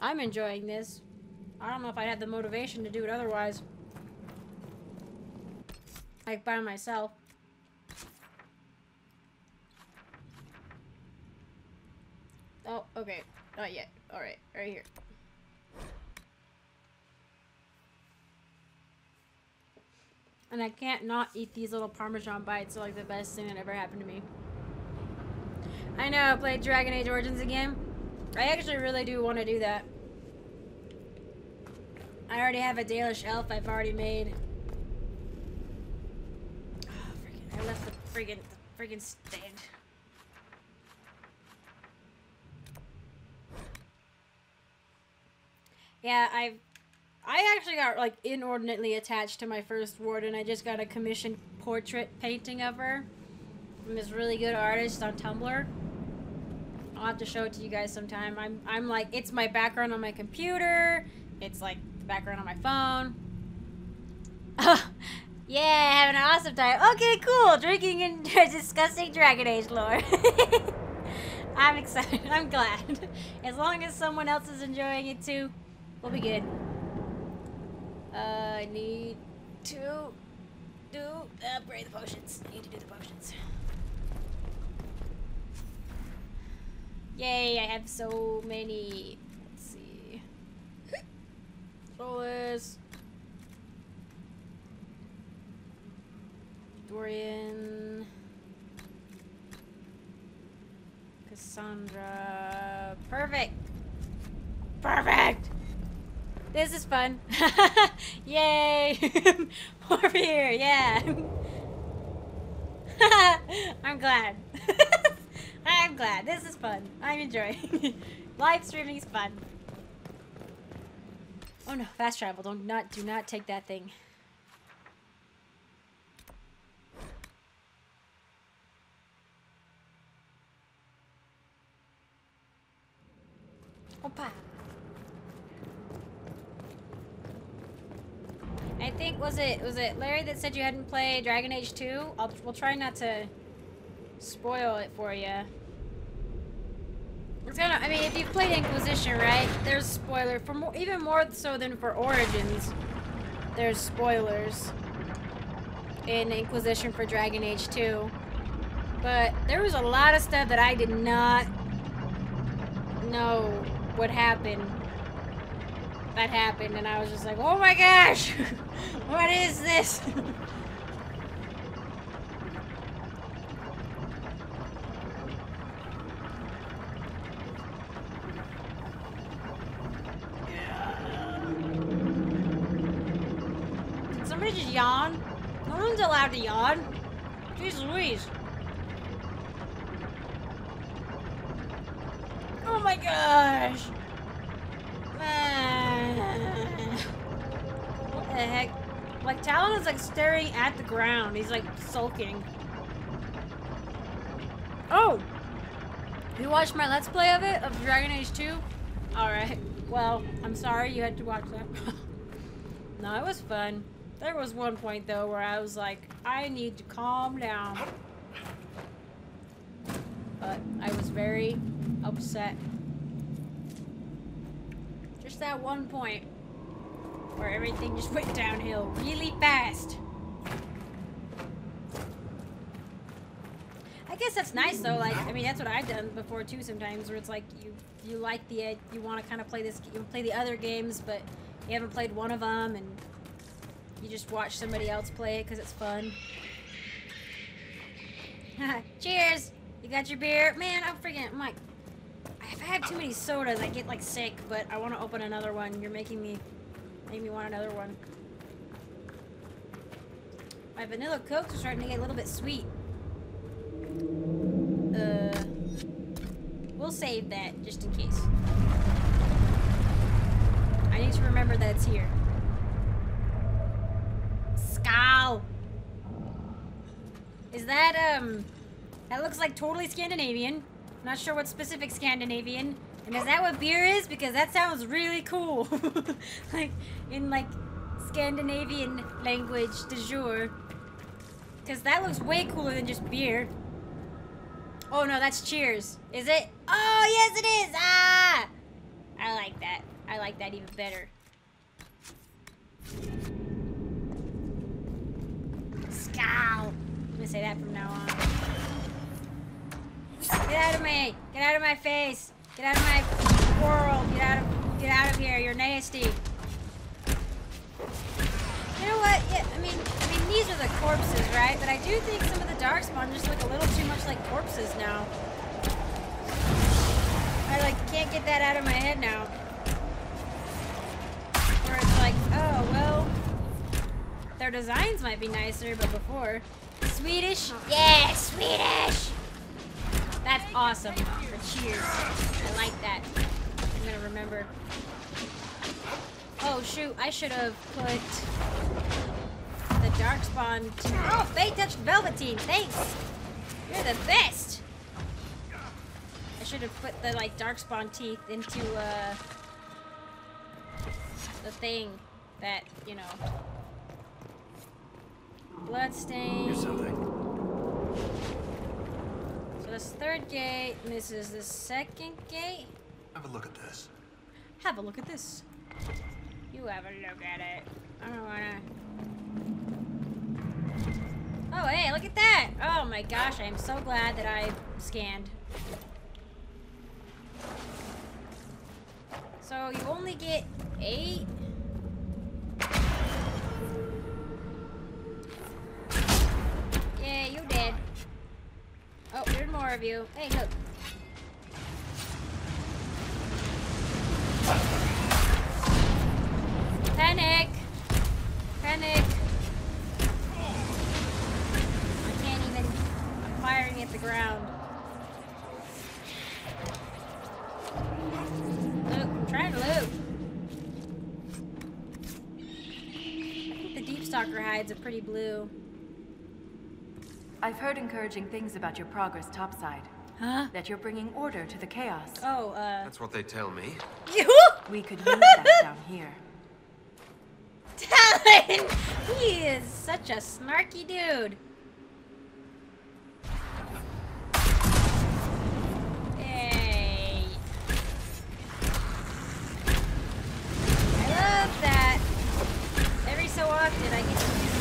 I'm enjoying this. I don't know if I had the motivation to do it otherwise. Like, by myself. Oh, okay. Not yet. Alright, right here. And I can't not eat these little Parmesan bites. They're like the best thing that ever happened to me. I know, I played Dragon Age Origins again. I actually really do want to do that. I already have a Dalish elf I've already made. Oh, freaking, I left the friggin' stand. Yeah, I actually got, like, inordinately attached to my first warden. I just got a commissioned portrait painting of her from this really good artist on Tumblr. I'll have to show it to you guys sometime. I'm like, it's my background on my computer. It's like the background on my phone. Oh, yeah, having an awesome time. Okay, cool. Drinking and discussing Dragon Age lore. I'm excited. I'm glad. As long as someone else is enjoying it too, we'll be good. I need to do upgrade the potions. I need to do the potions. Yay, I have so many. Let's see. Solas. Dorian. Cassandra. Perfect! Perfect! This is fun. Yay! Over here, yeah! I'm glad. I'm glad. This is fun. I'm enjoying. Live streaming is fun. Oh no, fast travel. Do not take that thing. Opa. I think was it Larry that said you hadn't played Dragon Age 2? We'll try not to spoil it for you. It's kind of, I mean, if you've played Inquisition, right? There's spoiler for more, even more so than for Origins. There's spoilers in Inquisition for Dragon Age 2. But there was a lot of stuff that I did not know what happened. That happened, and I was just like, "Oh my gosh, what is this?" Yawn? No one's allowed to yawn. Jeez Louise. Oh my gosh. What the heck? Like, Talon is like staring at the ground. He's like sulking. Oh! You watched my Let's Play of it? Of Dragon Age 2? Alright. Well, I'm sorry you had to watch that. No, it was fun. There was one point, though, where I was like, I need to calm down. But I was very upset. Just that one point where everything just went downhill really fast. I guess that's nice, though. Like, I mean, that's what I've done before, too, sometimes, where it's like you like the... You want to kind of play this... You play the other games, but you haven't played one of them, and... You just watch somebody else play it because it's fun. Cheers! You got your beer? Man, I'm freaking... I'm like... I've had too many sodas. I get, like, sick, but I want to open another one. You're making me... Make me want another one. My vanilla cokes are starting to get a little bit sweet. We'll save that just in case. I need to remember that it's here. Skow! Is that, that looks like totally Scandinavian. Not sure what specific Scandinavian. And is that what beer is? Because that sounds really cool. Like, in, like, Scandinavian language du jour. Because that looks way cooler than just beer. Oh, no, that's cheers. Is it? Oh, yes, it is! Ah! I like that. I like that even better. Scowl! I'm gonna say that from now on. Get out of me! Get out of my face! Get out of my world! Get out of here! You're nasty. You know what? Yeah, I mean, these are the corpses, right? But I do think some of the Darkspawn just look a little too much like corpses now. I like can't get that out of my head now. Where it's like, oh well, their designs might be nicer, but before Swedish, yeah, Swedish. That's awesome. Cheers. I like that. I'm gonna remember. Oh shoot! I should have put the Darkspawn. Oh, Faye touched Velveteen. Thanks. You're the best. Should have put the like Darkspawn teeth into the thing that you know. Bloodstain. So this third gate, and this is the second gate. Have a look at this. Have a look at this. You have a look at it. I don't wanna. Oh hey, look at that! Oh my gosh, I am so glad that I scanned. So you only get 8. Yeah, you dead. Oh, there's more of you. Hey, look. Panic! Panic! I can't even. I'm firing at the ground. Trying to loot. I think the deep stalker hides are pretty blue. I've heard encouraging things about your progress topside. Huh? That you're bringing order to the chaos. Oh, that's what they tell me. We could use that down here. Talon! He is such a snarky dude. That every so often I get to use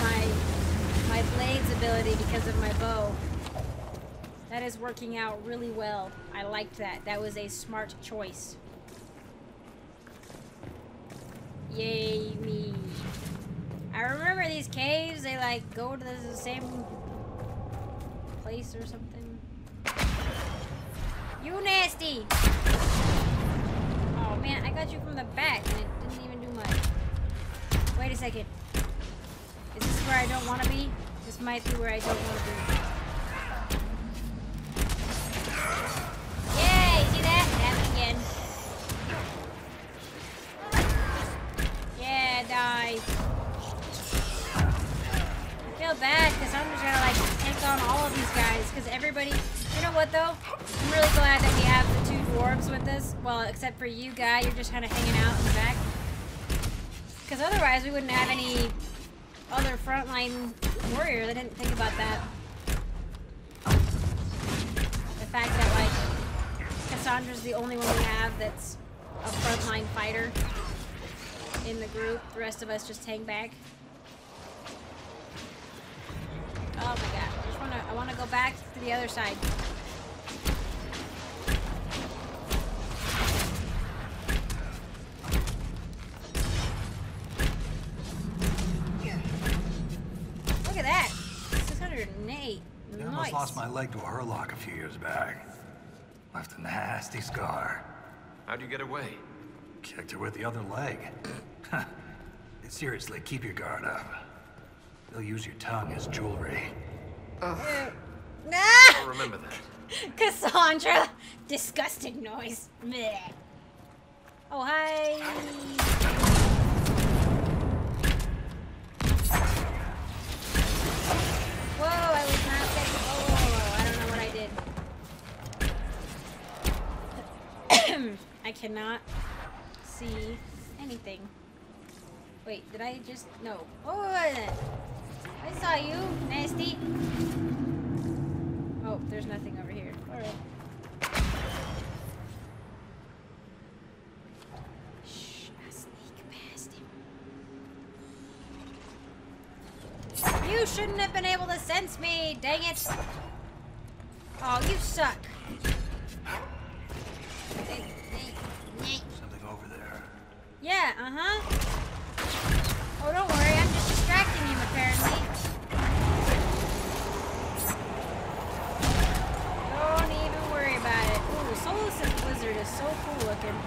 my blade's ability because of my bow. That is working out really well. I liked that. That was a smart choice. Yay me. I remember these caves, they like go to the same place or something. You nasty! Oh man, I got you from the back and it didn't even do much. Wait a second. Is this where I don't want to be? This might be where I don't want to be. Yay! See that? It happened again. Yeah, die. I feel bad because I'm just gonna like take on all of these guys because everybody. You know what though? I'm really glad that we have the 2 dwarves with us. Well, except for you guy, you're just kind of hanging out in the back. Because otherwise we wouldn't have any other frontline warrior. They didn't think about that. The fact that like Cassandra's the only one we have that's a frontline fighter in the group. The rest of us just hang back. Oh my god. I wanna go back to the other side. Look at that! 608. Nice. I almost lost my leg to a hurlock a few years back. Left a nasty scar. How'd you get away? Kicked her with the other leg. Seriously, keep your guard up. They'll use your tongue as jewelry. No! I'll remember that. Cassandra! Disgusting noise. Blech. Oh, hi! Whoa, I was not getting. Oh, I don't know what I did. I cannot see anything. Wait, did I just. No. Oh! I saw you, nasty. Oh, there's nothing over here. Alright. You shouldn't have been able to sense me, dang it. Oh, you suck. Something over there. Yeah, uh-huh. Oh, don't worry, I'm just distracting him apparently. Don't even worry about it. Ooh, Solas' lizard is so cool looking.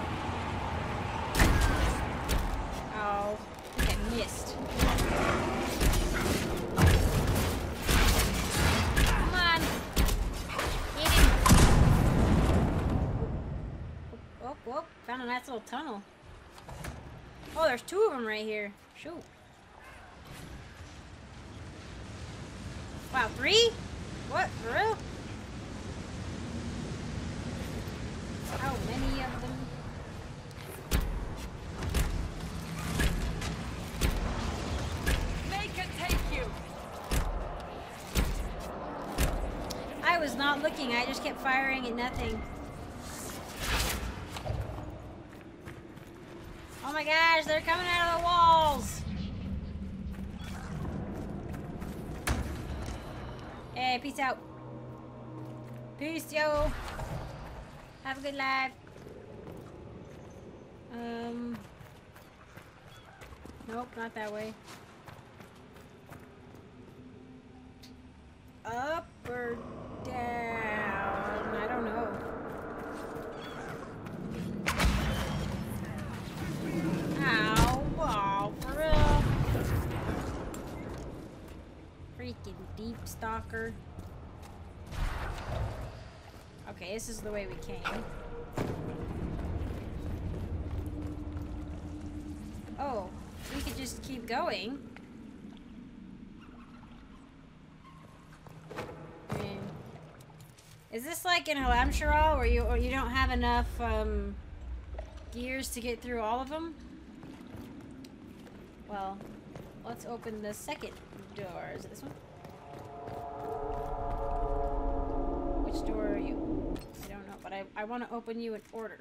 Oh, I think I missed. Come on. Hit him. Whoop, whoop. Found a nice little tunnel. Oh, there's two of them right here. Shoot. Wow, three? What, for real? How many of them? I was not looking, I just kept firing at nothing. Oh my gosh, they're coming out of the walls! Hey, peace out. Peace, yo! Have a good life. Nope, not that way. Up or down? I don't know. Ow, wow, for real. Freaking deep stalker. Okay, this is the way we came. Oh, we could just keep going. Is this like in Halamshiral where you don't have enough gears to get through all of them? Well, let's open the second door. Is it this one? Which door are you? I don't know, but I want to open you in order.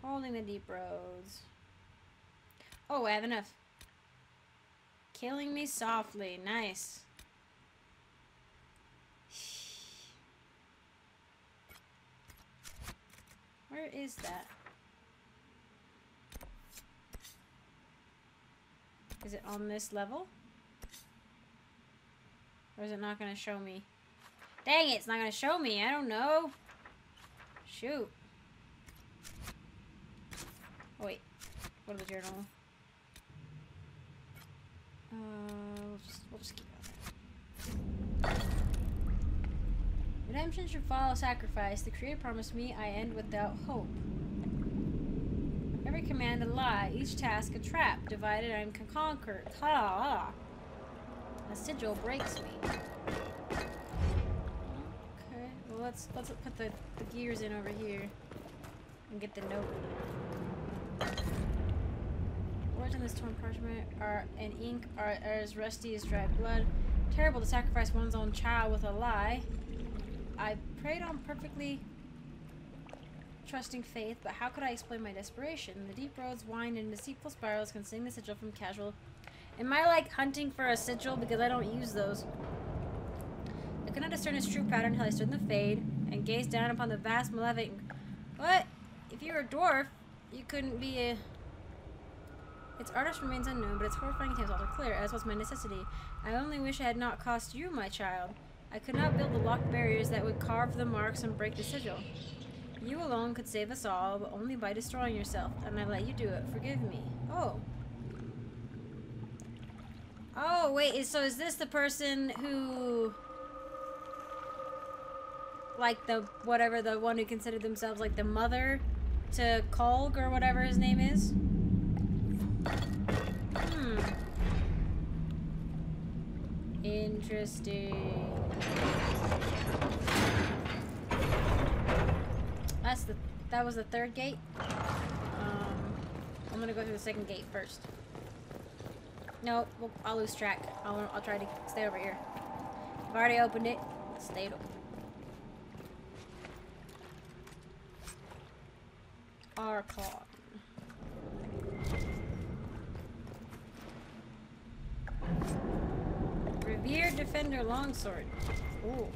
Holding the Deep Roads. Oh, I have enough. Killing me softly. Nice. Where is that? Is it on this level? Or is it not going to show me? Dang it, it's not going to show me. I don't know. Shoot. Oh, wait. What about the journal? We'll just keep going. Redemption should follow sacrifice. The Creator promised me I end without hope. Every command a lie, each task a trap. Divided, I am conquered. Ha! A sigil breaks me. Okay, well let's put the gears in over here and get the note. Words in this torn parchment are in ink are as rusty as dried blood. Terrible to sacrifice one's own child with a lie. I prayed on perfectly trusting faith, but how could I explain my desperation? The deep roads wind in deceitful spirals, concealing the sigil from casual. Am I like hunting for a sigil because I don't use those? I could not discern his true pattern until I stood in the fade and gazed down upon the vast malevolent. What? If you were a dwarf, you couldn't be a. Its artist remains unknown, but its horrifying tales are clear, as was my necessity. I only wish it had not cost you, my child. I could not build the locked barriers that would carve the marks and break the sigil. You alone could save us all, but only by destroying yourself, and I let you do it. Forgive me. Oh. Oh, wait, so is this the person who... like the, whatever, the one who considered themselves like the mother to Kolg or whatever his name is? Interesting. That was the third gate. I'm gonna go through the second gate first. No, well, I'll lose track. I'll try to stay over here. I've already opened it. Stayed open. Our clock. Defender Longsword. Ooh.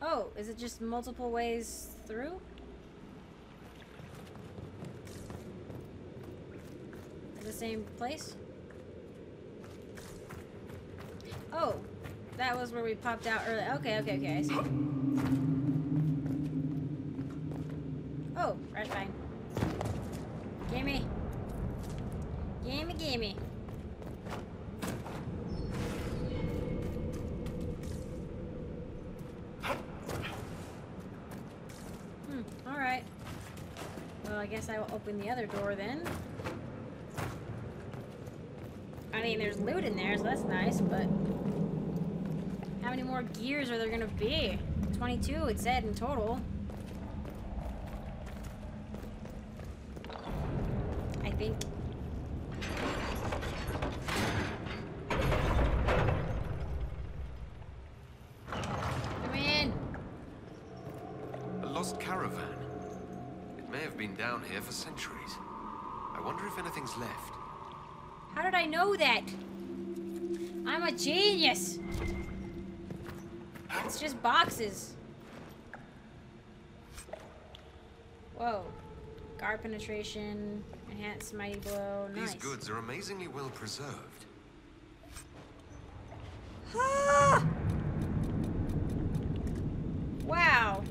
Oh, is it just multiple ways through? The same place? Oh, that was where we popped out earlier. Okay, okay, okay, I see. Oh, right, fine. Gimme. Gimme, gimme. Alright. Well, I guess I will open the other door then. I mean, there's loot in there, so that's nice, but... how many more gears are there gonna be? 22, it said, in total. I think. Come in! A lost caravan. It may have been down here for centuries. I wonder if anything's left. How did I know that? I'm a genius! It's just boxes. Whoa. Guard penetration, enhanced mighty blow, nice. These goods are amazingly well preserved. Ah! Wow.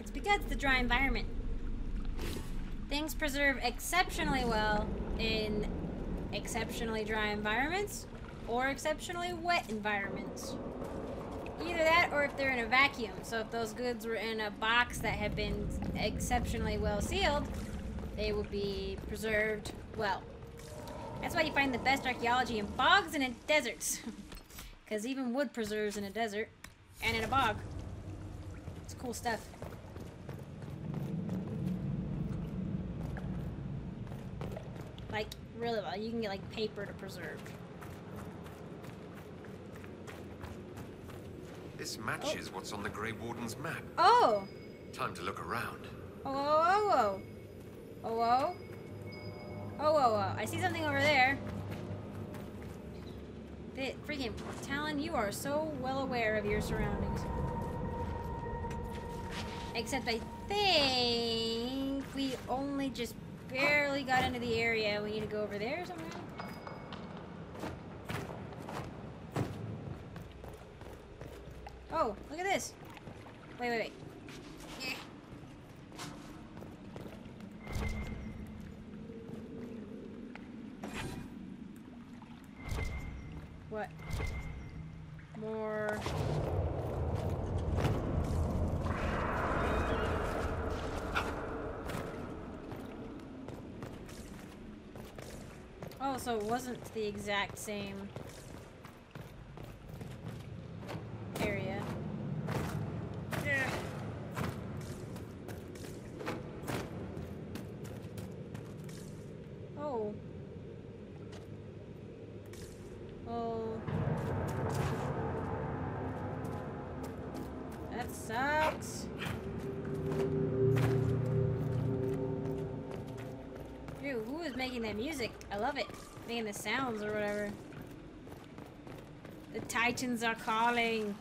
It's because of the dry environment. Things preserve exceptionally well in exceptionally dry environments or exceptionally wet environments. Either that or if they're in a vacuum. So if those goods were in a box that had been exceptionally well sealed, they would be preserved well. That's why you find the best archaeology in bogs and in deserts. Because even wood preserves in a desert and in a bog. It's cool stuff. Like, really well. You can get, like, paper to preserve. This matches what's on the Grey Warden's map. Oh! Time to look around. Oh, oh, oh, oh. Oh, oh. Oh, oh, oh. I see something over there. Freaking Talon, you are so well aware of your surroundings. Except I think we only just... barely got into the area. We need to go over there somewhere. Oh, look at this. Wait, wait, wait. Yeah. What? More... Oh, so it wasn't the exact same area. Yeah. Oh. Oh. That sucks. Dude, who is making that music? I love it. Making the sounds or whatever. The Titans are calling.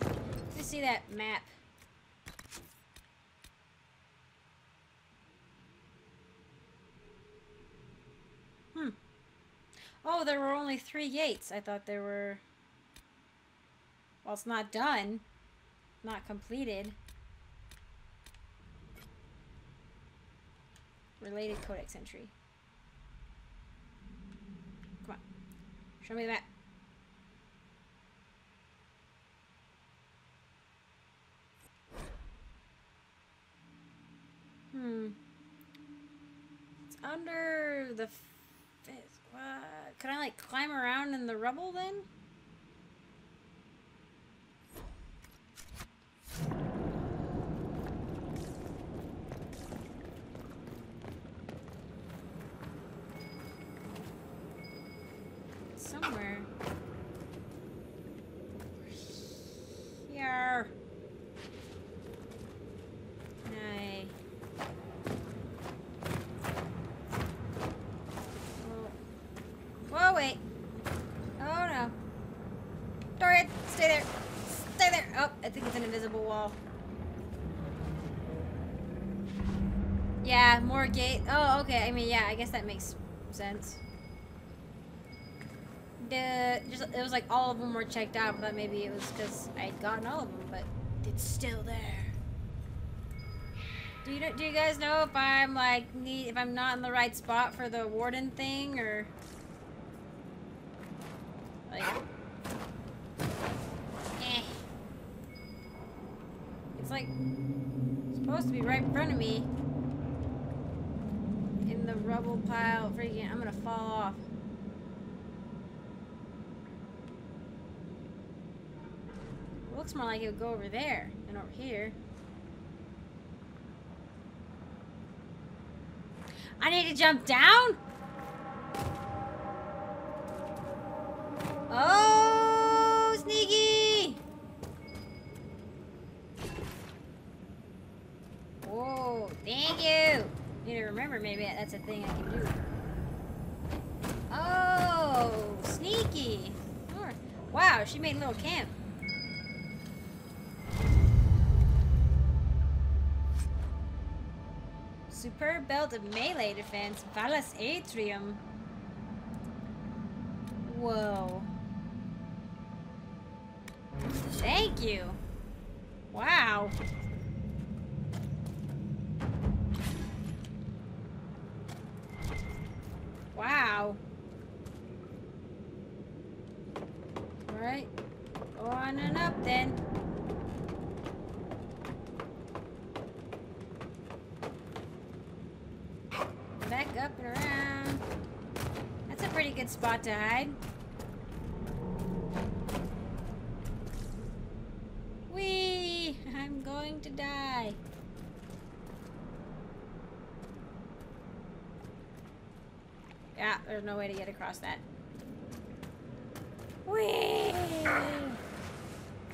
Let me see that map. Hmm. Oh, there were only 3 gates. I thought there were... well, it's not done. Not completed. Related codex entry. Come on. Show me the map. Hmm. It's under the... could I, like, climb around in the rubble then? Somewhere. Here. invisible wall. Yeah, more gate. Oh, okay. I mean, yeah, I guess that makes sense. It was like all of them were checked out, but maybe it was because I had gotten all of them, but it's still there. Do you guys know if I'm like if I'm not in the right spot for the warden thing, or like? Eh. It's like supposed to be right in front of me. In the rubble pile, freaking! I'm gonna fall off. It looks more like it would go over there than over here. I need to jump down? Oh, sneaky! Whoa, thank you! Need to remember maybe that's a thing I can do. Oh, sneaky! Wow, she made a little camp. Superb belt of melee defense, Valas Atrium. Whoa. Thank you. Wow. Wow. All right. Go on and up then. Back up and around. That's a pretty good spot to hide. Whee! I'm going to die. Yeah, there's no way to get across that. Whee!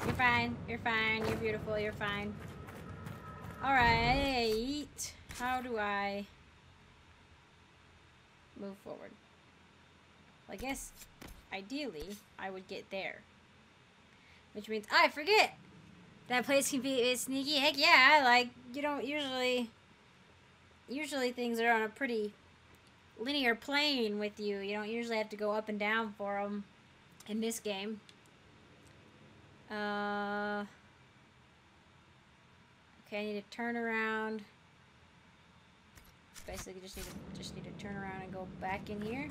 You're fine. You're fine. You're beautiful. You're fine. Alright. How do I move forward? Well, I guess ideally I would get there, which means I forget that place can be sneaky. Heck yeah, like you don't usually things are on a pretty linear plane with you. You don't usually have to go up and down for them in this game. Okay, I need to turn around. Basically, just need to turn around and go back in here.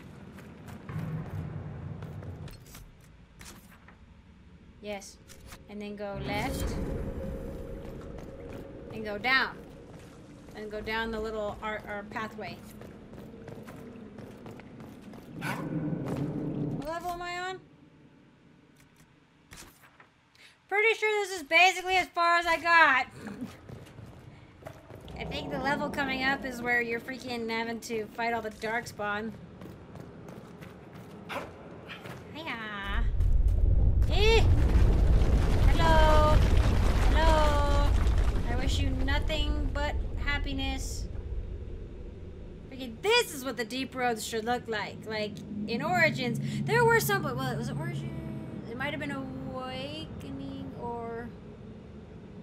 Yes, and then go left, and go down, and go down the little our pathway. What level am I on? Pretty sure this is basically as far as I got. I think the level coming up is where you're freaking having to fight all the Darkspawn. Hiya. Eh. Hello. Hello. I wish you nothing but happiness. Freaking, this is what the Deep Roads should look like. Like, in Origins, there were some, well, it was Origins. It might have been Awakening or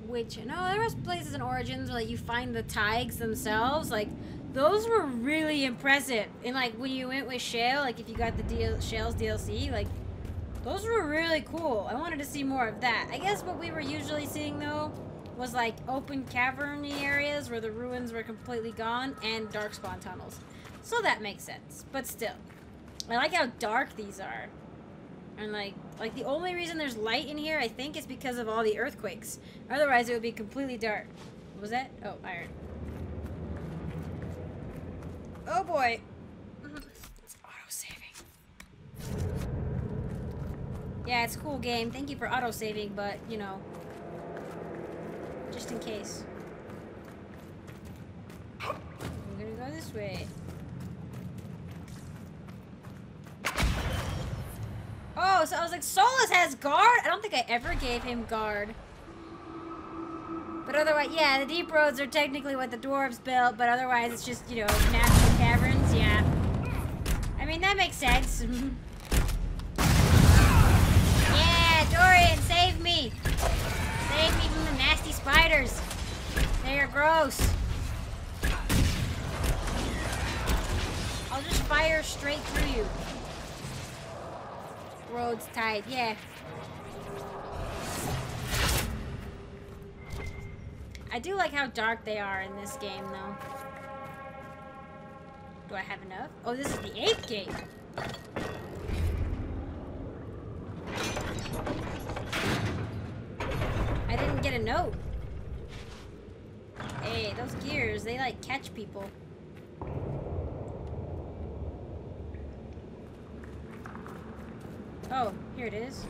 Witch. No, there was places in Origins where like, you find the tags themselves. Like, those were really impressive. And, like, when you went with Shale, like, if you got the Shale's DLC, like, those were really cool. I wanted to see more of that. I guess what we were usually seeing, though, was, like, open caverny areas where the ruins were completely gone and Darkspawn tunnels. So that makes sense. But still, I like how dark these are. And, like the only reason there's light in here, I think, is because of all the earthquakes. Otherwise, it would be completely dark. What was that? Oh, iron. Oh, boy. It's auto-saving. Yeah, it's a cool game. Thank you for auto-saving, but, you know, just in case. I'm gonna go this way. Oh, so I was like, Solas has guard? I don't think I ever gave him guard. But otherwise, yeah, the Deep Roads are technically what the dwarves built, but otherwise it's just, you know, natural caverns, yeah. I mean, that makes sense. Yeah, Dorian, save me! Save me from the nasty spiders. They are gross. I'll just fire straight through you. Road's tight, yeah. I do like how dark they are in this game, though. Do I have enough? Oh, this is the 8th gate. I didn't get a note. Hey, those gears, they like catch people. Oh, here it is.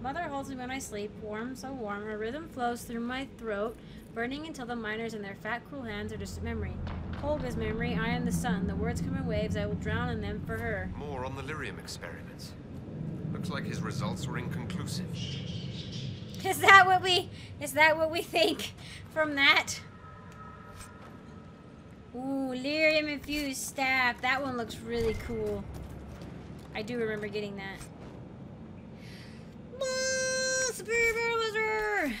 Mother holds me when I sleep, warm, so warm. Her rhythm flows through my throat, burning until the miners and their fat, cruel hands are just a memory. Kolg is memory, I am the sun. The words come in waves, I will drown in them for her. More on the lyrium experiments. Looks like his results were inconclusive. Is that what we think from that? Ooh, lyrium infused staff. That one looks really cool. I do remember getting that. Superior battle wizard!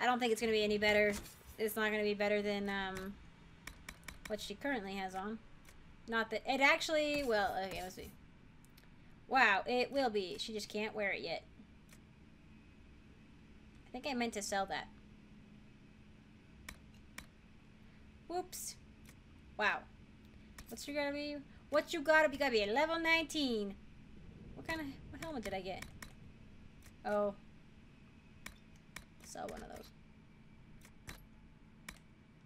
I don't think it's gonna be any better. It's not gonna be better than what she currently has on. Not that it actually. Well, okay, let's see. Wow, it will be. She just can't wear it yet. I think I meant to sell that. Whoops. Wow. What's you gotta be? What you gotta be? Gotta be a level 19. What helmet did I get? Oh. Sell one of those.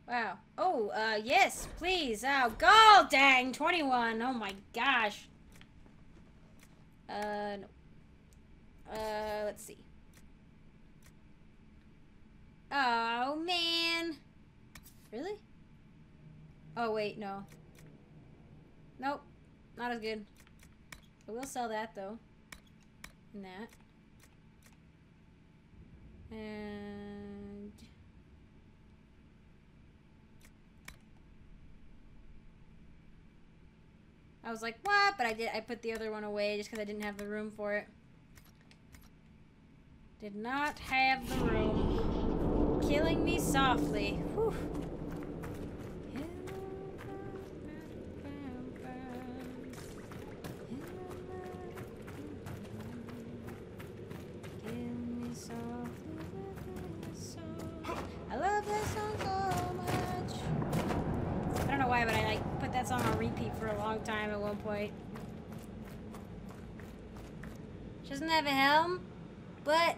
Wow. Oh, yes, please. Oh, gold, dang, 21. Oh my gosh. No. Let's see. Oh, man. Really? Oh, wait, no. Nope. Not as good. I will sell that, though. And that. And I was like, what? But I put the other one away just because I didn't have the room for it. Did not have the room. Killing me softly. Whew. Time at one point. She doesn't have a helm, but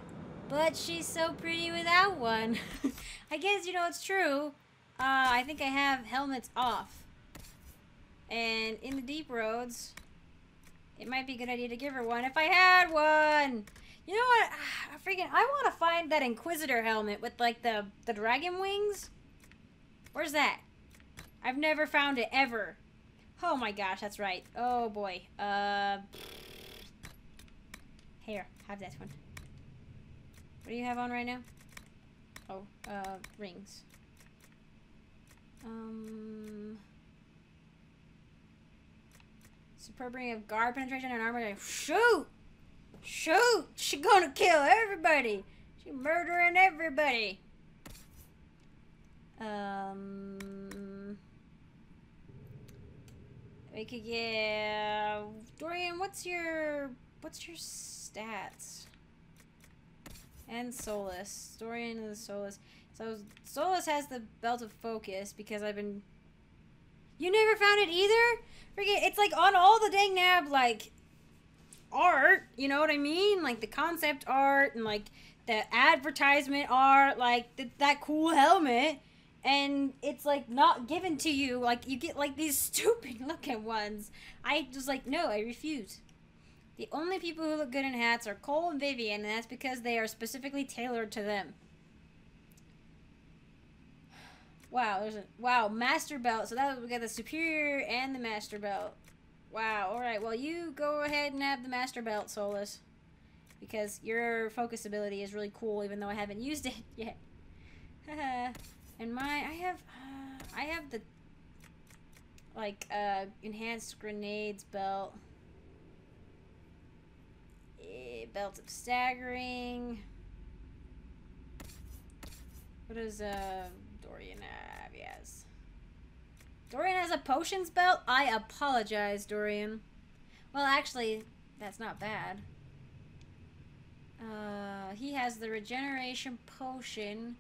she's so pretty without one. I guess, you know, it's true. I think I have helmets off. And in the Deep Roads, it might be a good idea to give her one if I had one. You know what? I want to find that Inquisitor helmet with like the dragon wings. Where's that? I've never found it ever. Oh my gosh, that's right. Oh boy. Here, have that one. What do you have on right now? Oh, rings. Superb ring of guard penetration and armor. Shoot! Shoot! She gonna kill everybody! She murdering everybody! We could get Dorian. What's your stats? And Solas. Dorian and Solas. So Solas has the belt of focus because I've been. You never found it either. Forget it's like on all the dang nab like art. You know what I mean? Like the concept art and like the advertisement art, like that cool helmet. And it's, like, not given to you. Like, you get, like, these stupid-looking ones. I just, like, no, I refuse. The only people who look good in hats are Cole and Vivian, and that's because they are specifically tailored to them. Wow, there's a... Wow, Master Belt. So that we got the Superior and the Master Belt. Wow, alright. Well, you go ahead and have the Master Belt, Solas. Because your focus ability is really cool, even though I haven't used it yet. Haha. And I have the, like, enhanced grenades belt. Belt of staggering. What does Dorian have? Yes. Dorian has a potions belt? I apologize, Dorian. Well, actually, that's not bad. He has the regeneration potion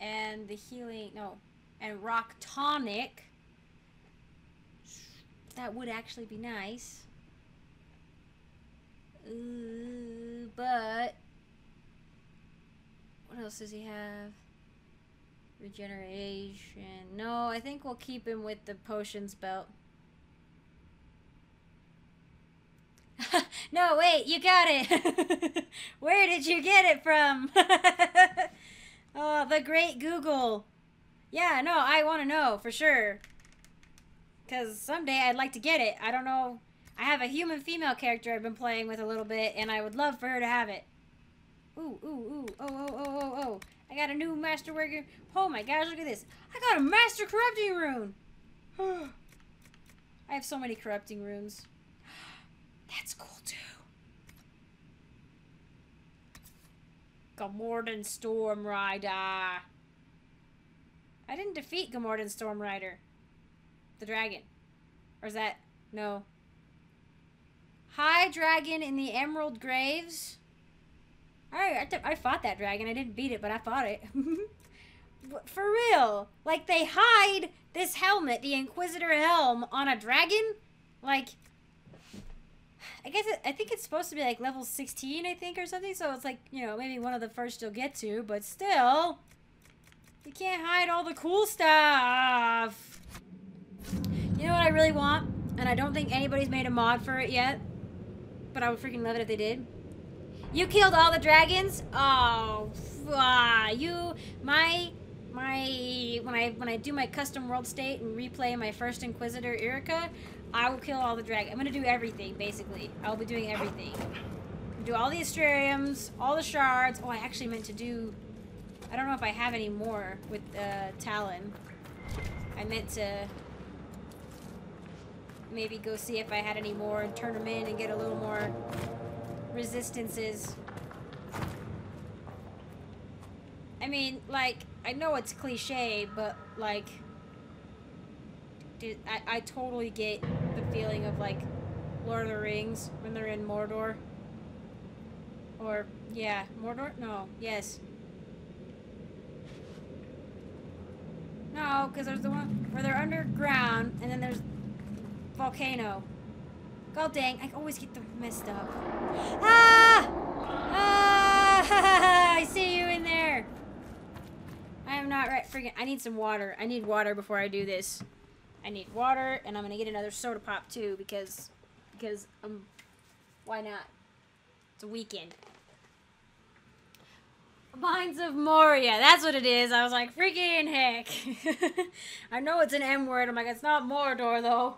and the healing, no, and rock tonic. That would actually be nice. But what else does he have? Regeneration. No, I think we'll keep him with the potions belt. No, wait, you got it. Where did you get it from? Oh, the great Google. Yeah, no, I want to know for sure. Because someday I'd like to get it. I don't know. I have a human female character I've been playing with a little bit, and I would love for her to have it. Ooh, ooh, ooh. Oh, oh, oh, oh, oh. I got a new master worker. Oh my gosh, look at this. I got a master corrupting rune. I have so many corrupting runes. That's cool too. Gamordan Stormrider. I didn't defeat Gamordan Stormrider. The dragon. Or is that? No. High dragon in the Emerald Graves. Alright, I fought that dragon. I didn't beat it, but I fought it. For real. Like, they hide this helmet, the Inquisitor helm, on a dragon? Like... I guess I think it's supposed to be like level 16, I think, or something. So it's like, you know, maybe one of the first you'll get to, but still, you can't hide all the cool stuff. You know what I really want, and I don't think anybody's made a mod for it yet, but I would freaking love it if they did. You killed all the dragons. Oh, you, my. When I do my custom world state and replay my first Inquisitor, Irica, I will kill all the dragons. I'm going to do everything, basically. I'll be doing everything. Do all the astrariums, all the shards. Oh, I actually meant to do... I don't know if I have any more with Talon. I meant to maybe go see if I had any more and turn them in and get a little more resistances. I mean, like, I know it's cliche, but, like... Dude, I totally get the feeling of, like, Lord of the Rings when they're in Mordor. Or, yeah, Mordor? No, yes. No, because there's the one where they're underground, and then there's volcano. God dang, I always get them messed up. Ah! Ah! I see you in there! I am not right freaking... I need some water. I need water before I do this. I need water, and I'm gonna get another soda pop too, because why not? It's a weekend. Mines of Moria, that's what it is. I was like, freaking heck. I know it's an M word. I'm like, it's not Mordor though.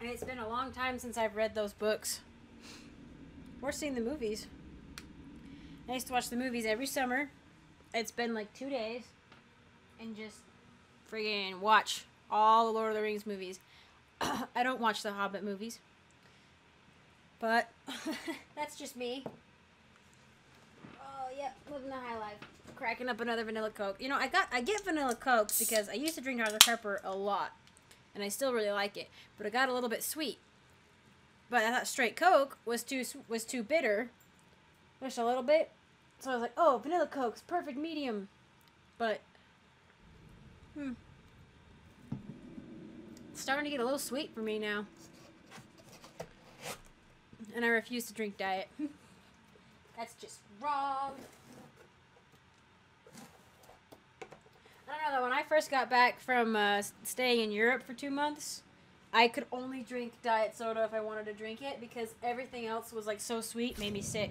And it's been a long time since I've read those books or seen the movies. I used to watch the movies every summer. It's been like 2 days, and just friggin' watch all the Lord of the Rings movies. I don't watch the Hobbit movies, but that's just me. Oh, yep, living the high life. Cracking up another vanilla Coke. You know, I get vanilla Coke because I used to drink Dr. Pepper a lot, and I still really like it, but it got a little bit sweet. But I thought straight Coke was too bitter, just a little bit. So I was like, oh, vanilla Coke's perfect medium. But, it's starting to get a little sweet for me now. And I refuse to drink diet. That's just wrong. I don't know, though, when I first got back from staying in Europe for 2 months, I could only drink diet soda if I wanted to drink it because everything else was, like, so sweet, made me sick.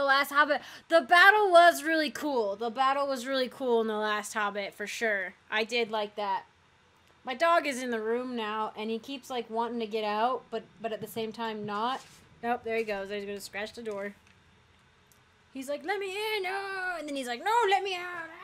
the last Hobbit. The battle was really cool. The battle was really cool in the last Hobbit, for sure. I did like that. My dog is in the room now, and he keeps, like, wanting to get out, but at the same time not. Nope, there he goes. He's going to scratch the door. He's like, let me in, oh! And then he's like, no, let me out, ah!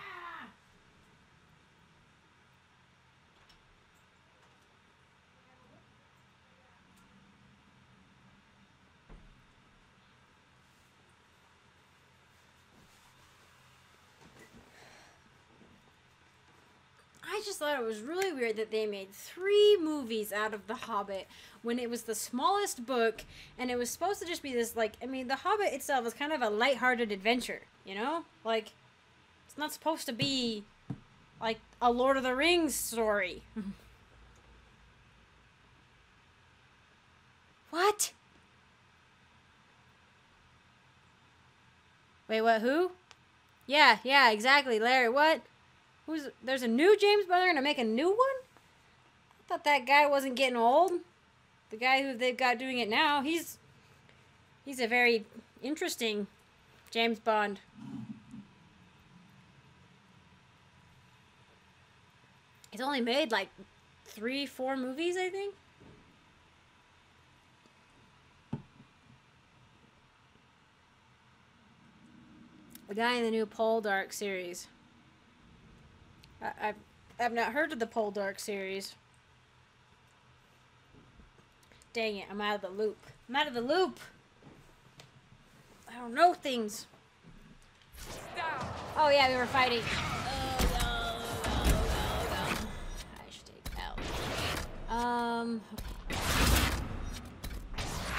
I just thought it was really weird that they made 3 movies out of The Hobbit when it was the smallest book, and it was supposed to just be this, like, I mean, The Hobbit itself is kind of a lighthearted adventure, you know? Like, it's not supposed to be, like, a Lord of the Rings story. What? Wait, what, who? Yeah, yeah, exactly, Larry, what? Who's, there's a new James brother and they're making a new one? I thought that guy wasn't getting old. The guy who they've got doing it now, he's a very interesting James Bond. He's only made like 3 or 4 movies, I think. The guy in the new Poldark series. I've not heard of the Poldark series. Dang it, I'm out of the loop. I'm out of the loop! I don't know things. Stop. Oh yeah, we were fighting. Oh, no. I should take out. Okay.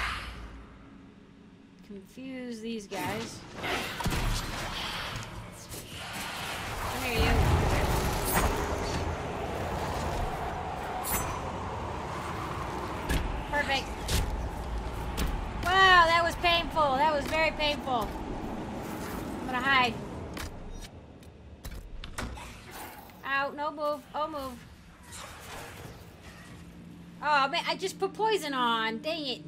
Confuse these guys. Come here, you. Perfect. Wow, that was painful. That was very painful. I'm gonna hide. Ow, no move. Oh, move. Oh, man, I just put poison on. Dang it.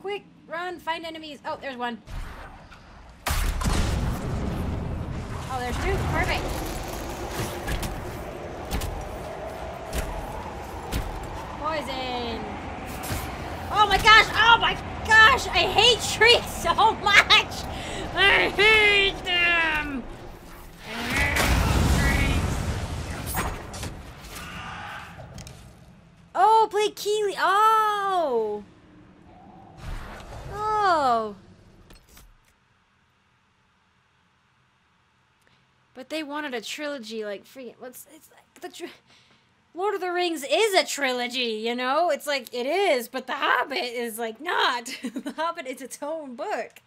Quick, run, find enemies. Oh, there's one. Oh, there's 2. Perfect. Poison. Oh my gosh! Oh my gosh! I hate trees so much! I hate them! I hate trees! Oh, play Keely! Oh! Oh! But they wanted a trilogy, like, freaking... What's... It's like the... Lord of the Rings is a trilogy, you know? It's like, it is, but The Hobbit is, like, not. The Hobbit is its own book.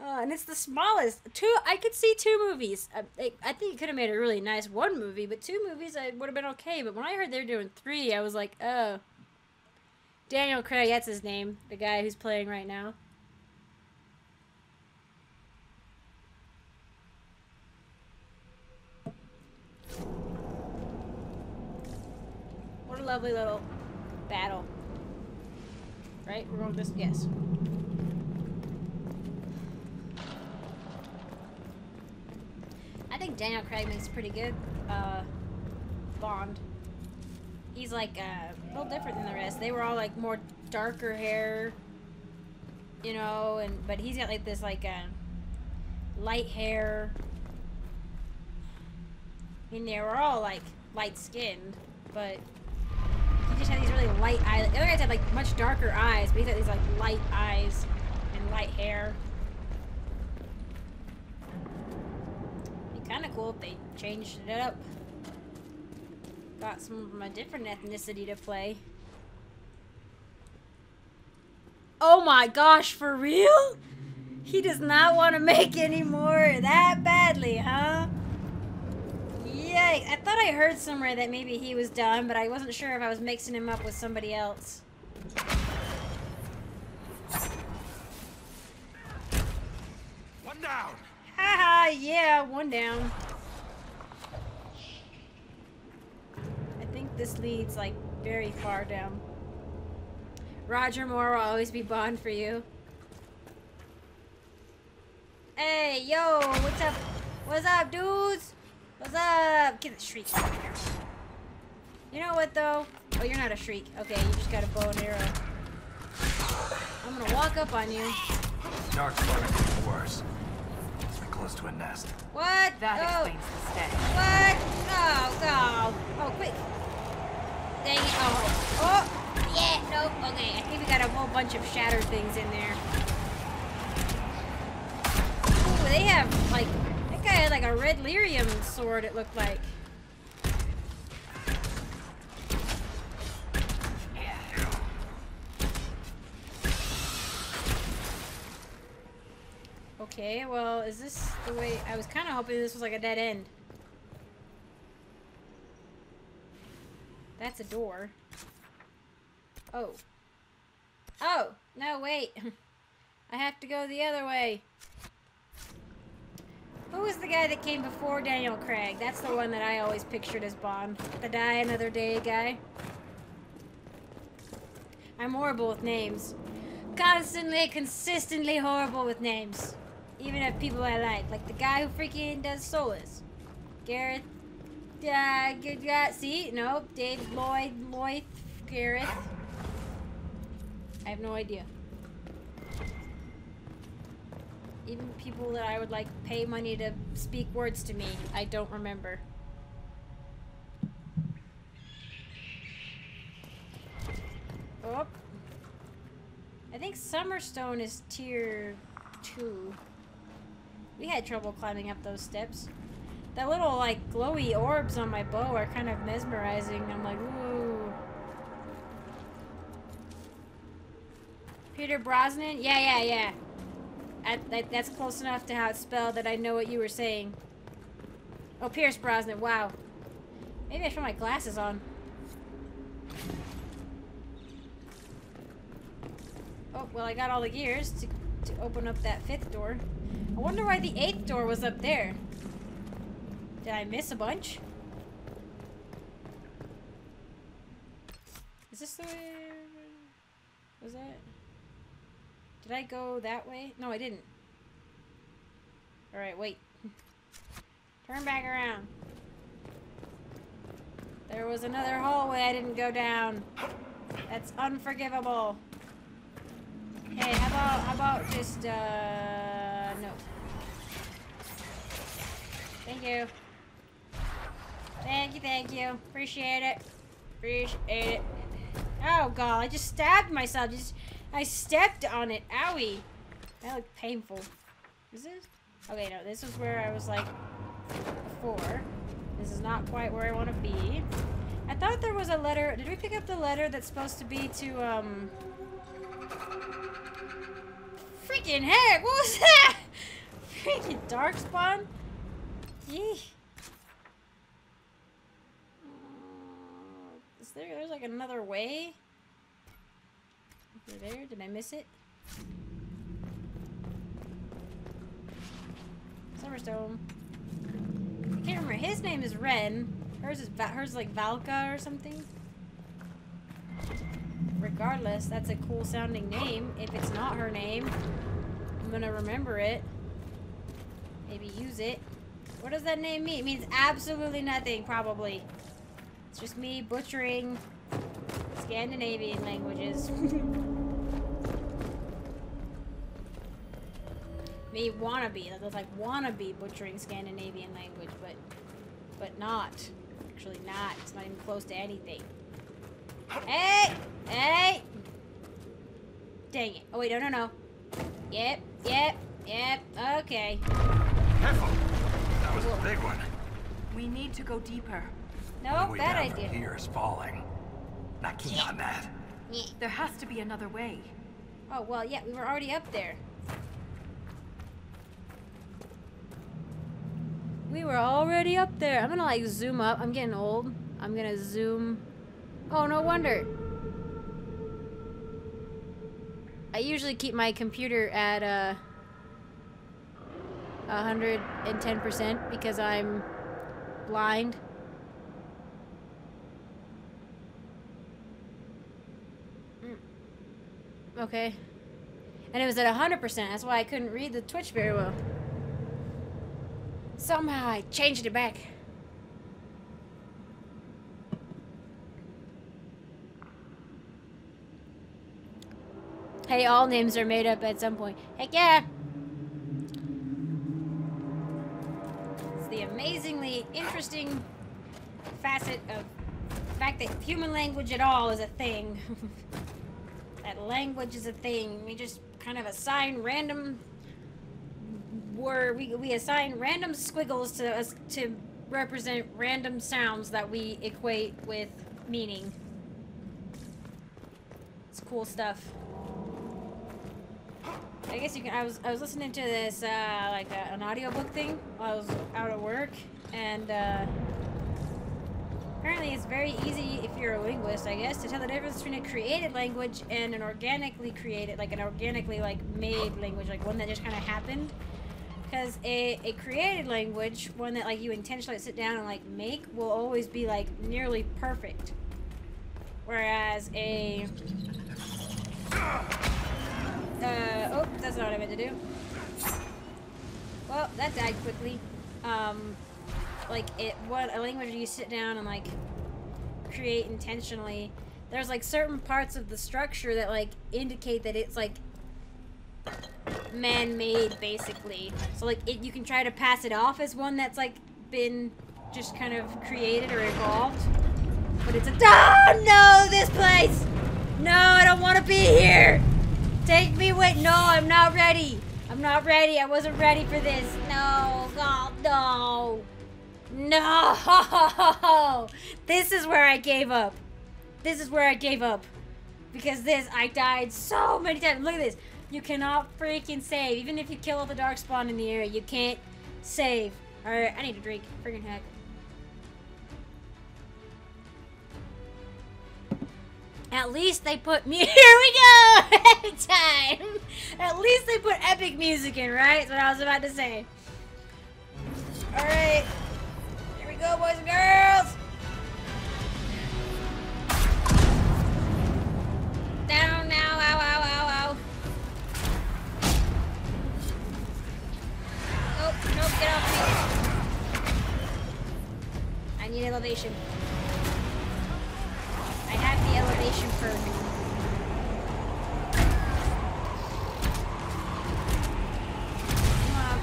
And it's the smallest. 2, I could see 2 movies. I think it could have made a really nice 1 movie, but 2 movies I would have been okay. But when I heard they were doing 3, I was like, oh. Daniel Craig, that's his name. The guy who's playing right now. What a lovely little battle. Right? We're going this? Yes. I think Daniel Craig makes pretty good Bond. He's like a little different than the rest. They were all like more darker hair, you know, and but he's got like this like light hair. I mean, they were all like light skinned, but he just had these really light eyes. The other guys had like much darker eyes, but he's got these like light eyes and light hair. It'd be kind of cool if they changed it up. Got some from a different ethnicity to play. Oh my gosh, for real? He does not want to make any more that badly, huh? Yeah, I thought I heard somewhere that maybe he was done, but I wasn't sure if I was mixing him up with somebody else. One down. Haha, yeah, 1 down. I think this leads, like, very far down. Roger Moore will always be Bond for you. Hey, yo, what's up? What's up, dudes? What's up? Get the shriek out of here. You know what, though? Oh, you're not a shriek. Okay, you just got a bow and arrow. I'm gonna walk up on you. Darkspawn is getting worse. It's been close to a nest. What? That explains the stack. What? Oh, God. Oh, quick. Dang it. Oh. Oh. Yeah, nope. Okay, I think we got a whole bunch of shattered things in there. Ooh, they have, like, that guy had, like, a red lyrium sword, it looked like. Yeah. Okay, well, is this the way... I was kind of hoping this was, like, a dead end. That's a door. Oh. Oh! No, wait. I have to go the other way. Who was the guy that came before Daniel Craig? That's the one that I always pictured as Bond. The Die Another Day guy. I'm horrible with names. Constantly, consistently horrible with names. Even of people I like the guy who freaking does Solas. Gareth. Good guy. See? Nope. David Lloyd. Gareth. I have no idea. Even people that I would, like, pay money to speak words to me, I don't remember. Oh. I think Summerstone is tier 2. We had trouble climbing up those steps. The little, like, glowy orbs on my bow are kind of mesmerizing. I'm like, ooh. Pierce Brosnan? Yeah. That's close enough to how it's spelled that I know what you were saying. Oh, Pierce Brosnan. Wow. Maybe I should put my glasses on. Oh, well, I got all the gears to open up that 5th door. I wonder why the 8th door was up there. Did I miss a bunch? Is this the way... Was that... Did I go that way? No, I didn't. Alright, wait. Turn back around. There was another hallway I didn't go down. That's unforgivable. Hey, how about just, no. Thank you. Thank you. Appreciate it. Oh, God, I just stabbed myself. I stepped on it. Owie. That looked painful. Is this? Okay, no. This is where I was, like, before. This is not quite where I want to be. I thought there was a letter. Did we pick up the letter that's supposed to be to, Freaking heck! What was that? Freaking Darkspawn? Yee. Is there... There's, like, another way? There, did I miss it? Summerstone. I can't remember. His name is Ren. Hers is like Valka or something. Regardless, that's a cool sounding name. If it's not her name, I'm gonna remember it. Maybe use it. What does that name mean? It means absolutely nothing, probably. It's just me butchering Scandinavian languages. Me wannabe. That looks like wannabe butchering Scandinavian language, but not. Actually not. It's not even close to anything. Hey! Hey! Dang it. Oh wait, no. Yep. Okay. Careful! That was a big one. We need to go deeper. No, bad idea. Here is falling. Not keen on that. There has to be another way. Oh, well, yeah, we were already up there. I'm gonna, like, zoom up. I'm getting old. I'm gonna zoom. Oh, no wonder. I usually keep my computer at, 110% because I'm blind. Okay. And it was at 100%. That's why I couldn't read the Twitch very well. Somehow I changed it back. Hey, all names are made up at some point. Heck yeah! It's the amazingly interesting facet of the fact that human language at all is a thing. That language is a thing. We just kind of assign random... We assign random squiggles to us to represent random sounds that we equate with meaning. It's cool stuff. I guess you can. I was listening to this like an audiobook thing while I was out at work, and apparently it's very easy if you're a linguist, I guess, to tell the difference between a created language and an organically created, like an organically like made language, like one that just kind of happened. Because a created language, one that like you intentionally sit down and like make, will always be like nearly perfect. Whereas a oh, that's not what I meant to do. Well, that died quickly. Like a language you sit down and like create intentionally. There's like certain parts of the structure that like indicate that it's like man-made, basically. So like you can try to pass it off as one that's like been just kind of created or evolved, but it's a oh, no, this place. No, I don't want to be here. Take me with. No, I'm not ready. I'm not ready. I wasn't ready for this. No, God, no, no. This is where I gave up. This is where I gave up, because this I died so many times. Look at this. You cannot freaking save. Even if you kill all the Darkspawn in the area, you can't save. Alright, I need a drink. Friggin' heck. At least they put me. Here we go! Every time! At least they put epic music in, right? That's what I was about to say. Alright. Here we go, boys and girls! Down now, ow, ow, ow, ow. Oh, nope, get off me. I need elevation. I have the elevation perk. Come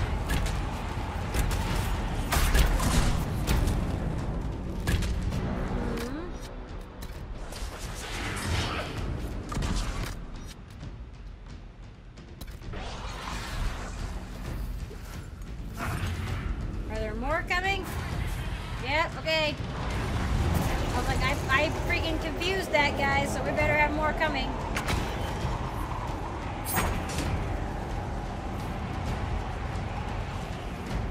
on. Are there more coming? Yep, okay. I was like, I freaking confused that guy, so we better have more coming.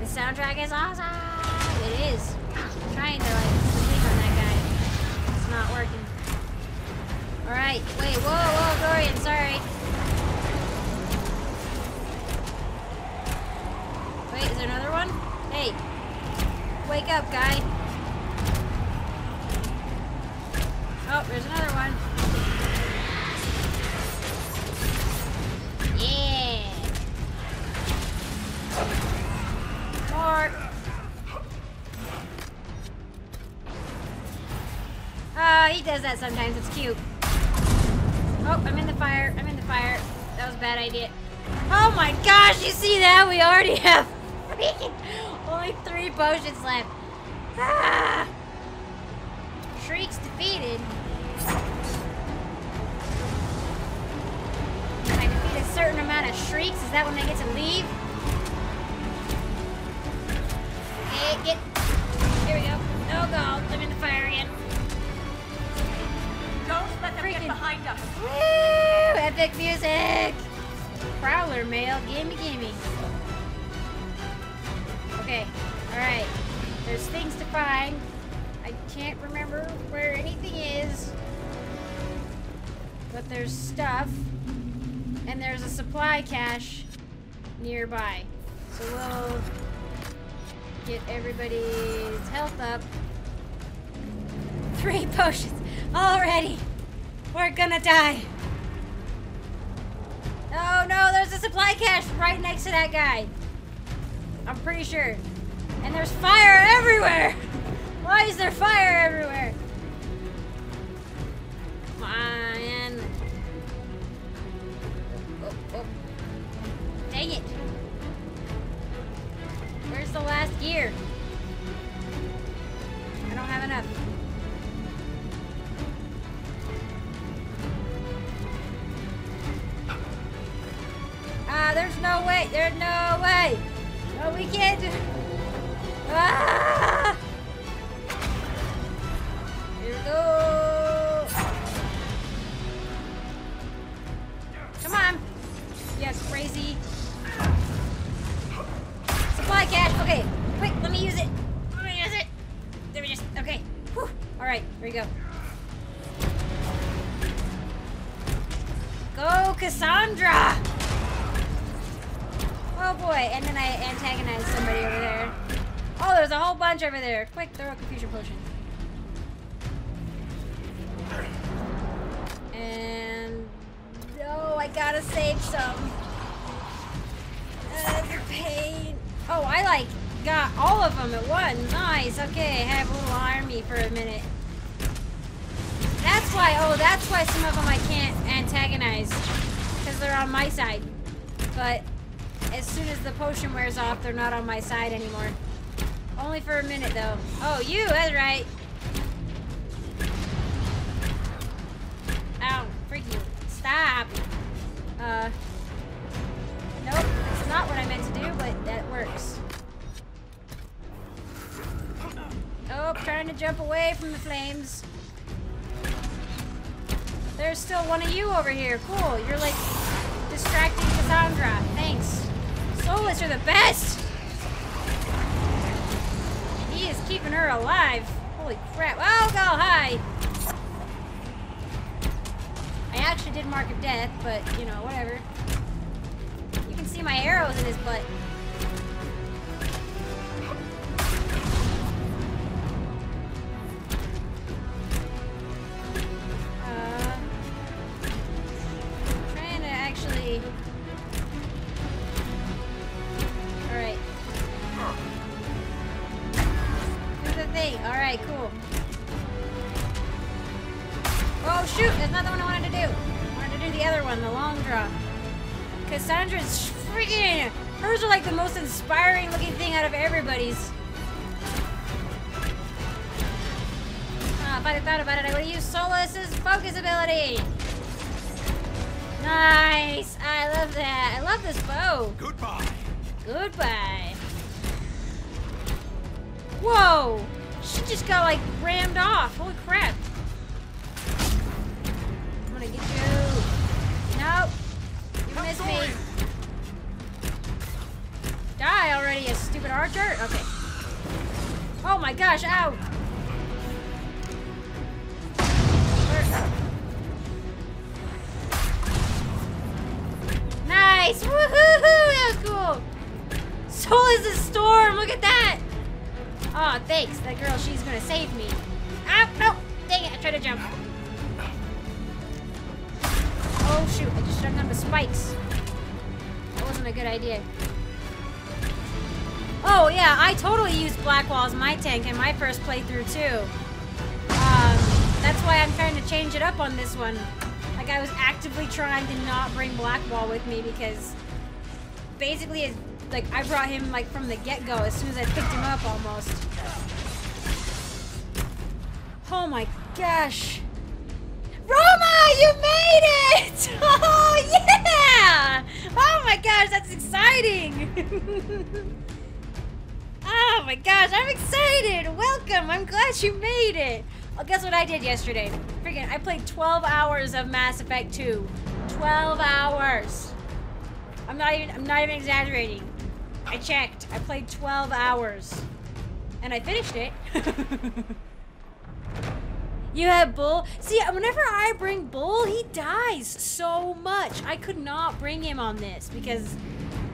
The soundtrack is awesome! It is. I'm trying to, like, sleep on that guy. It's not working. Alright, wait, whoa, whoa, Dorian, sorry. Wait, is there another one? Hey, wake up, guy. Oh, there's another one. Yeah. More. Oh, he does that sometimes. It's cute. Oh, I'm in the fire. I'm in the fire. That was a bad idea. Oh my gosh, you see that? We already have freaking... only 3 potions left. Ah! Shriek's defeated. When I defeat a certain amount of shrieks, is that when I get to leave? Okay, get... Here we go. Oh god, I'm in the fire again. Don't let them freaking get behind us. Woo! Epic music! Prowler mail, gimme, gimme. Okay, alright. There's things to find. I can't remember where anything is. But there's stuff. And there's a supply cache nearby. So we'll get everybody's health up. 3 potions already! We're gonna die! Oh no, there's a supply cache right next to that guy. I'm pretty sure. And there's fire everywhere! Why is there fire everywhere? Come on, man. Oh, oh. Dang it. Where's the last gear? I don't have enough. Ah, there's no way. There's no way. No, we can't do. Ah! Here we go. Come on. Yes, crazy. Supply cache. Okay. Quick, let me use it. Let me use it. There we just. Okay. Whew. All right. Here we go. Go, Cassandra. Oh boy, and then I antagonized somebody over there. Oh, there's a whole bunch over there. Quick, throw a confusion potion. And... oh, I gotta save some. The pain. Oh, I like got all of them at once. Nice, okay, have a little army for a minute. That's why, oh, that's why some of them I can't antagonize. Because they're on my side. But... as soon as the potion wears off, they're not on my side anymore. Only for a minute, though. Oh, you! That's right! Ow, freak you. Stop! Nope, that's not what I meant to do, but that works. Oh, trying to jump away from the flames. There's still one of you over here. Cool, you're like distracting Cassandra. Thanks. Solas are the best! He is keeping her alive. Holy crap. Oh, go high! I actually did Mark of Death, but, you know, whatever. You can see my arrows in his butt. I'm trying to actually... Alright, cool. Oh shoot, that's not the one I wanted to do. I wanted to do the other one, the long draw. Cassandra's freaking... hers are like the most inspiring looking thing out of everybody's. If I had thought about it, I would have used Solas' focus ability. Nice! I love that. I love this bow. Goodbye. Goodbye. Whoa! She just got like rammed off. Holy crap. I'm gonna get you. Nope. You missed me. Die already, you stupid archer. Okay. Oh my gosh, ow. Nice. Woohoo! That was cool. Solas is a storm. Look at that. Aw, oh, thanks. That girl, she's gonna save me. Ow! No! Dang it, I tried to jump. Oh, shoot. I just jumped onto spikes. That wasn't a good idea. Oh, yeah, I totally used Blackwall as my tank in my first playthrough, too. That's why I'm trying to change it up on this one. Like, I was actively trying to not bring Blackwall with me because basically it's... like, I brought him, like, from the get-go as soon as I picked him up, almost. Oh, my gosh. Roma, you made it! Oh, yeah! Oh, my gosh, that's exciting! Oh, my gosh, I'm excited! Welcome, I'm glad you made it! Well, guess what I did yesterday? Freaking, I played 12 hours of Mass Effect 2. 12 hours! I'm not even exaggerating. I checked. I played 12 hours. And I finished it. You have Bull. See, whenever I bring Bull, he dies so much. I could not bring him on this because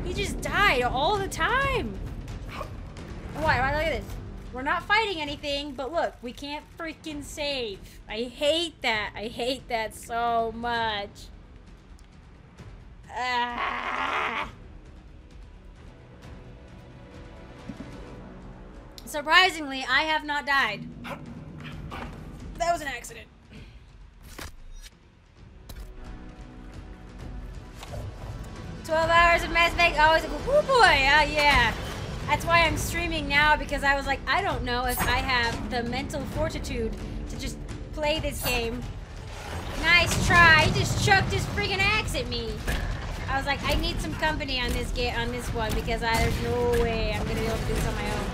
he just died all the time. Why? Look at this. We're not fighting anything, but look, we can't freaking save. I hate that. I hate that so much. Surprisingly, I have not died. That was an accident. "12 hours of Mass Effect," always like, "Oh boy, yeah." That's why I'm streaming now, because I was like, I don't know if I have the mental fortitude to just play this game. Nice try. He just chucked his friggin' axe at me. I was like, I need some company on this game, on this one, because there's no way I'm gonna be able to do this on my own.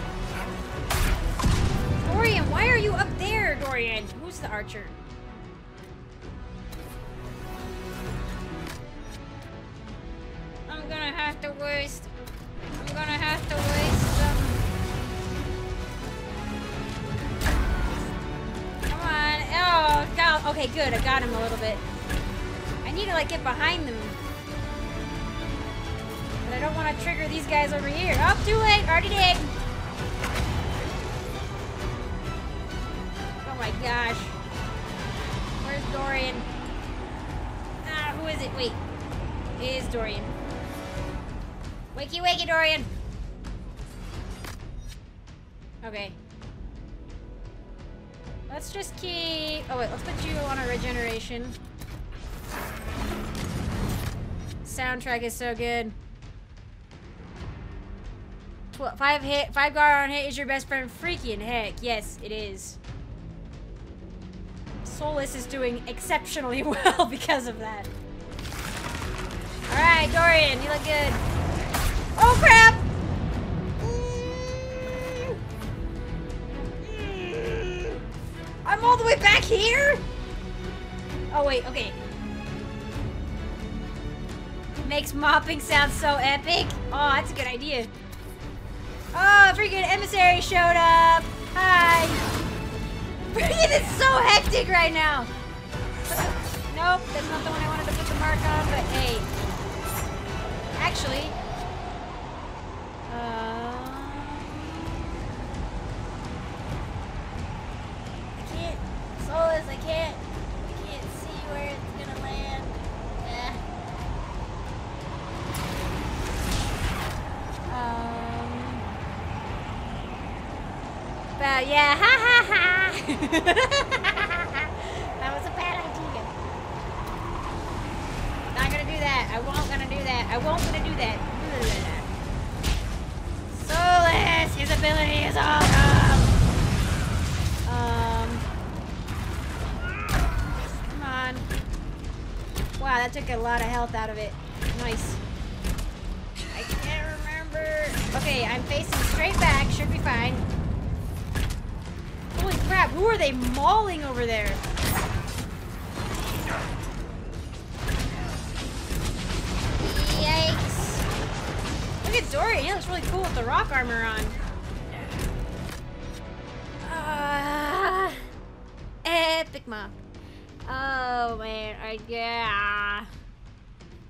Dorian, why are you up there, Dorian? Who's the archer? I'm gonna have to waste some. Come on. Oh, God. Okay, good. I got him a little bit. I need to, like, get behind them. But I don't want to trigger these guys over here. Oh, too late. Already did. Oh, my gosh. Where's Dorian? Ah, who is it? Wait. It is Dorian. Wakey, wakey, Dorian! Okay. Let's just keep... Oh, wait. Let's put you on a regeneration. Soundtrack is so good. 5 guard on hit is your best friend. Freaking heck. Yes, it is. Solas is doing exceptionally well because of that. Alright, Dorian. You look good. Oh crap! I'm all the way back here? Oh wait, okay. Makes mopping sound so epic. Oh, that's a good idea. Oh, freaking emissary showed up. Hi. Freaking, it's so hectic right now. Nope, that's not the one I wanted to put the mark on, but hey. Actually... I can't, Solas, I can't see where it's gonna land. But yeah, ha ha ha! That was a bad idea. Not gonna do that, I won't gonna do that. Solas, his ability is awesome! Come on. Wow, that took a lot of health out of it. Nice. I can't remember. Okay, I'm facing straight back. Should be fine. Holy crap, who are they mauling over there? Yikes. Look at Dorian, he looks really cool with the rock armor on. Epic mop. Oh man, yeah.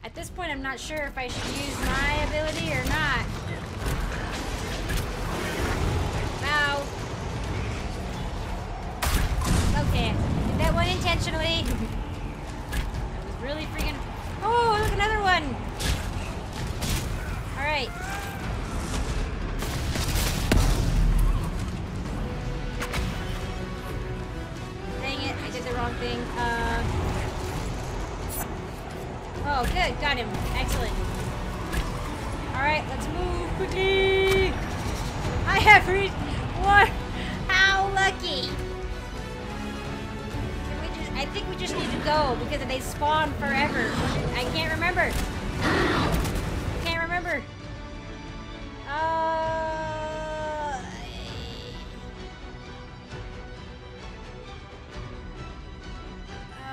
At this point, I'm not sure if I should use my ability or not. Ow. Okay, did that one intentionally. That was really freaking... Oh, look, another one. Alright. Dang it, I did the wrong thing. Oh, good, got him. Excellent. Alright, let's move quickly. I have reached one. How lucky. Can we just, I think we just need to go because they spawn forever. I can't remember.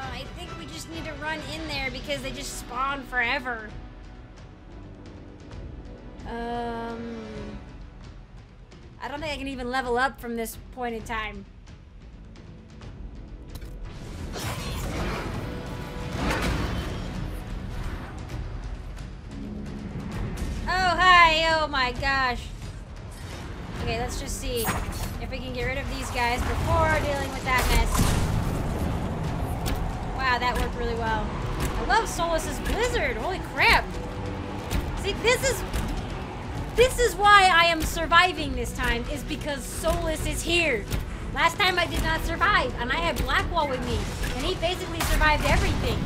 I think we just need to run in there because they just spawn forever. I don't think I can even level up from this point in time. Oh my gosh. Okay, let's just see if we can get rid of these guys before dealing with that mess. Wow, that worked really well. I love Solas' blizzard. Holy crap. See, this is This is why I am surviving this time, is because Solas is here. Last time I did not survive, and I had Blackwall with me, and he basically survived everything.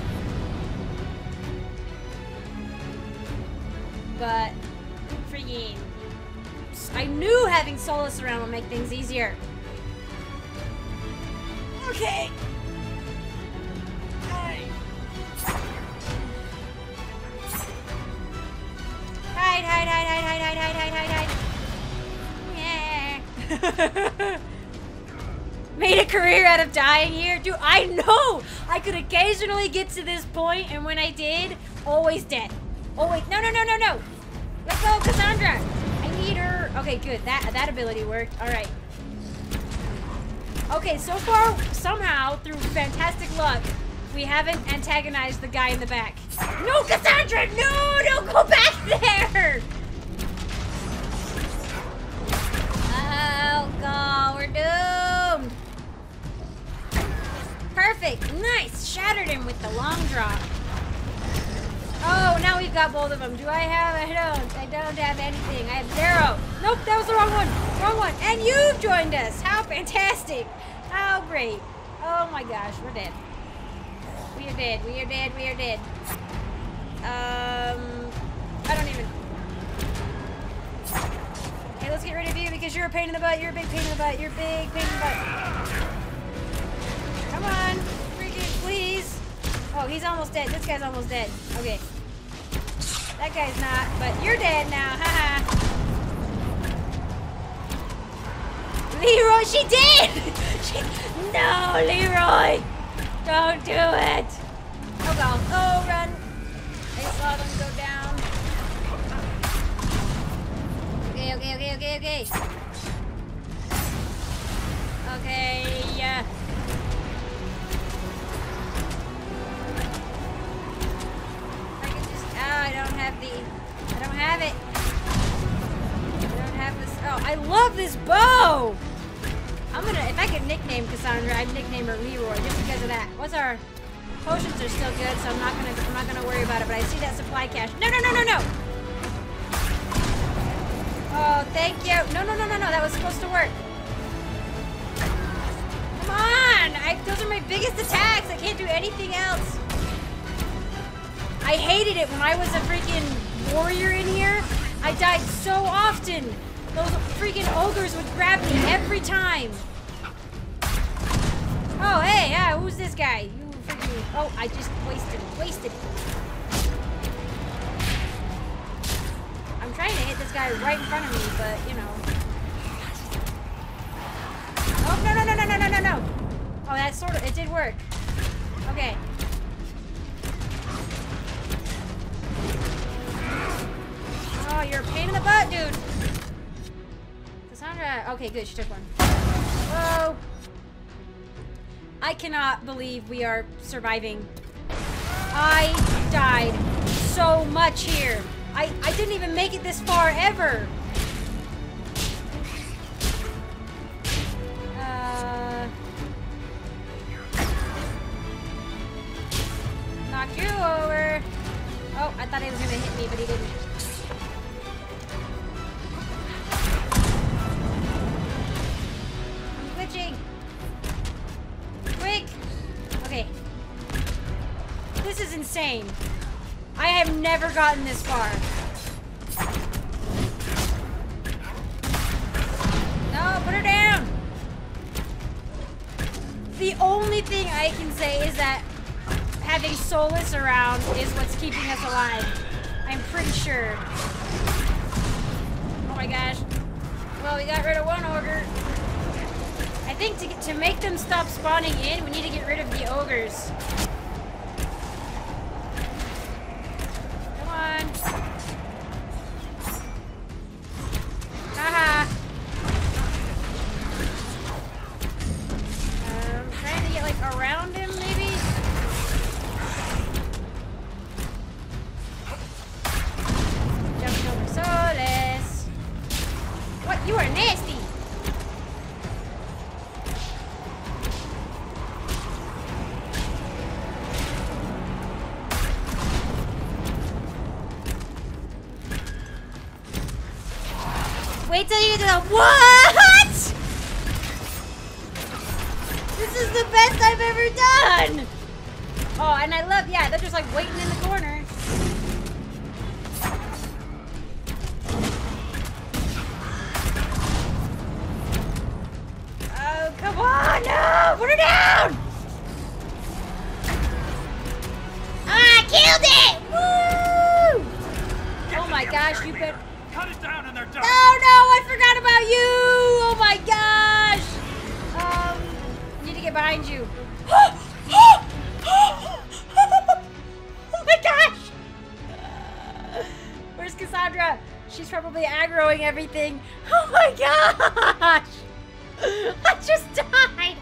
But, freaking, I knew having Solas around would make things easier. Okay. Hide. Yeah. Made a career out of dying here. Dude, I know I could occasionally get to this point, and when I did, always dead. Oh wait, no. Let's go, Cassandra. I need her. Okay, good. That ability worked. All right. Okay, so far, somehow, through fantastic luck, we haven't antagonized the guy in the back. No, Cassandra! No! Don't go back there! Oh, God. We're doomed. Perfect. Nice. Shattered him with the long drop. Oh, now we've got both of them. Do I have? I don't have anything. I have zero. Nope, that was the wrong one. Wrong one. And you've joined us. How fantastic. How great. Oh, my gosh. We're dead. We are dead. We are dead. We are dead. I don't even... Okay, let's get rid of you because you're a pain in the butt. You're a big pain in the butt. You're a big pain in the butt. Come on. Freaking please. Oh, he's almost dead. This guy's almost dead. Okay. That guy's not, but you're dead now. Haha. Leroy, she did! No, Leroy! Don't do it! Oh, God. Oh, run. I saw them go down. Okay. Okay, yeah. I don't have it. I don't have this. Oh, I love this bow! If I could nickname Cassandra, I'd nickname her Leroy just because of that. What's our... Potions are still good, so I'm not gonna worry about it, but I see that supply cache. No! Oh, thank you. No, that was supposed to work. Come on! Those are my biggest attacks. I can't do anything else. I hated it when I was a freaking warrior in here. I died so often. Those freaking ogres would grab me every time. Oh, hey, who's this guy? You freaking... Oh, I just wasted. I'm trying to hit this guy right in front of me, but, you know. Oh, no. Oh, that sort of... It did work. Okay. Oh, you're a pain in the butt, dude. Cassandra. Okay, good. She took one. Whoa. I cannot believe we are surviving. I died so much here. I didn't even make it this far ever. Knock you over. Oh, I thought he was gonna hit me, but he didn't. Quick! Okay. This is insane. I have never gotten this far. No, put her down! The only thing I can say is that having Solas around is what's keeping us alive. I'm pretty sure. Oh my gosh. Well, we got rid of one ogre. I think to make them stop spawning in, we need to get rid of the ogres. Come on. Haha. I'm trying to get like around him, maybe? Jumping over Solas. What? You are nasty! Wait till you get to the— what? This is the best I've ever done! Oh, and I love, yeah, they're just like waiting in the corner. Oh, come on, no! Put her down! Ah, I killed it! Woo! Oh my gosh, you better— cut it down and they're done! Oh no, I forgot about you! Oh my gosh! Need to get behind you. Oh my gosh! Where's Cassandra? She's probably aggroing everything. Oh my gosh! I just died!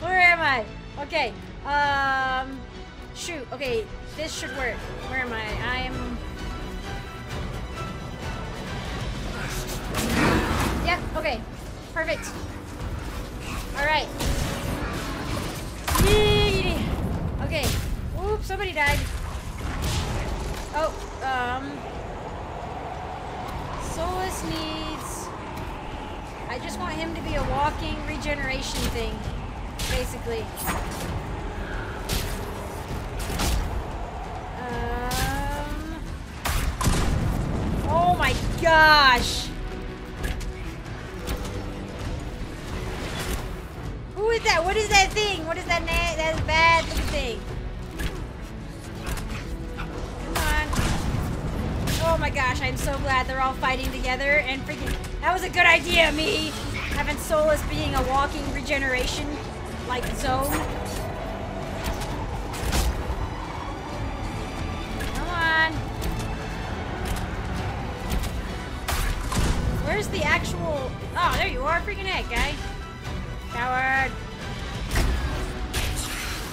Where am I? Okay, shoot, okay, this should work. Where am I? I am— yep, okay, perfect. Alright. Okay. Oops, somebody died. Oh, Solas needs— I just want him to be a walking regeneration thing, basically. Oh my gosh! Who is that? What is that thing? What is that? That is bad looking thing. Come on. Oh my gosh, I'm so glad they're all fighting together and freaking— that was a good idea, me! Having Solas being a walking regeneration, like, zone. Come on. Where's the actual— oh, there you are, freaking heck, guy. Coward.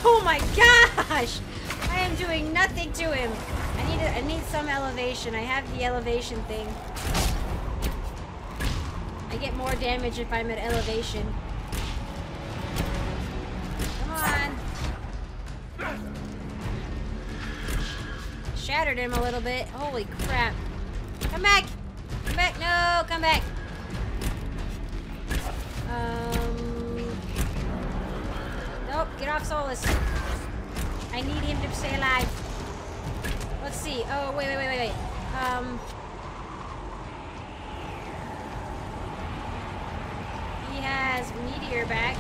Oh my gosh! I am doing nothing to him. I need some elevation. I have the elevation thing. I get more damage if I'm at elevation. Come on. Shattered him a little bit. Holy crap. Come back! Come back! No! Come back! Nope, get off Solas. I need him to stay alive. Let's see. Oh, wait. He has Meteor back.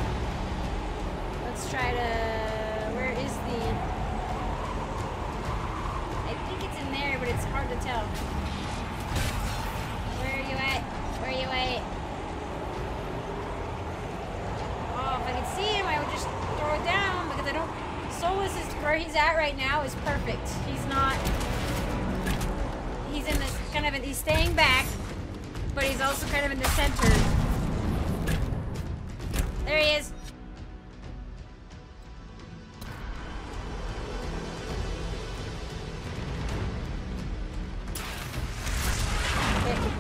Let's try to— where is the— I think it's in there, but it's hard to tell. Where are you at? Where are you at? Oh, if I could see him, I would just throw it down, because I don't— Solas is— where he's at right now is perfect. He's not— he's in this kind of— he's staying back, but he's also kind of in the center. There he is. Okay.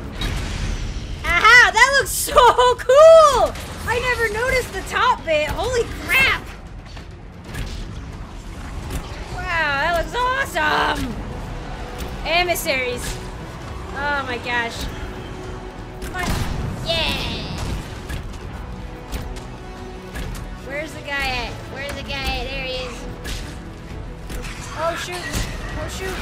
Aha! That looks so cool! I never noticed the top bit. Holy crap! Wow, that looks awesome! Emissaries. Oh my gosh. Come on. Yeah! Where's the guy at? Where's the guy at? There he is. Oh shoot. Oh shoot.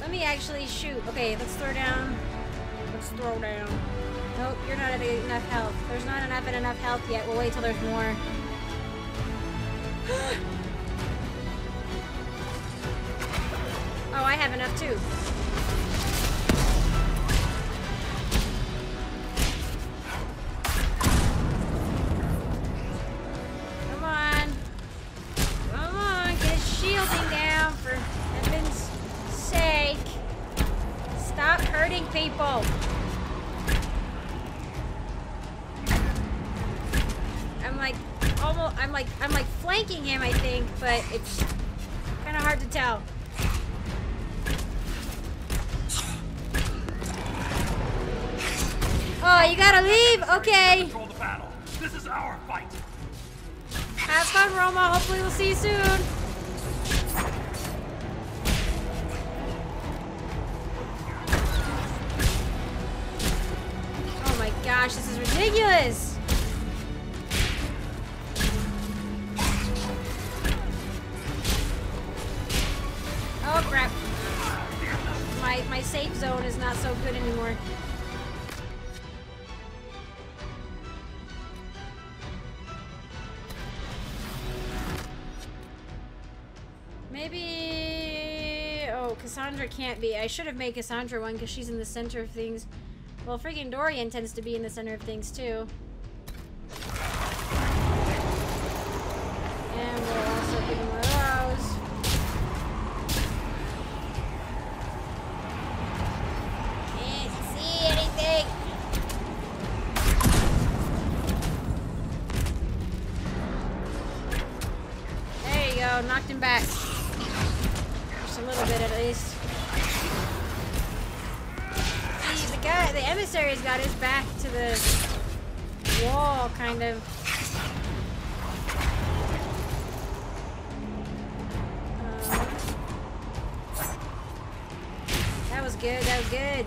Let me actually shoot. Okay, let's throw down. Let's throw down. Nope, you're not at enough health. There's not enough and enough health yet. We'll wait till there's more. Oh, I have enough too. Come on. Come on, get his shielding down for heaven's sake. Stop hurting people. I'm like flanking him, I think, but it's kind of hard to tell. Oh, you gotta leave. Okay. Control the battle. This is our fight. Have fun, Roma. Hopefully, we'll see you soon. gosh, this is ridiculous. Oh crap. My safe zone is not so good anymore. Maybe... Oh, Cassandra can't be. I should have made Cassandra one because she's in the center of things. Well, freaking Dorian tends to be in the center of things too. And we'll also give him one of those. Can't see anything! There you go, knocked him back. Just a little bit at least. Guy, the emissary's got his back to the wall, kind of. That was good, that was good.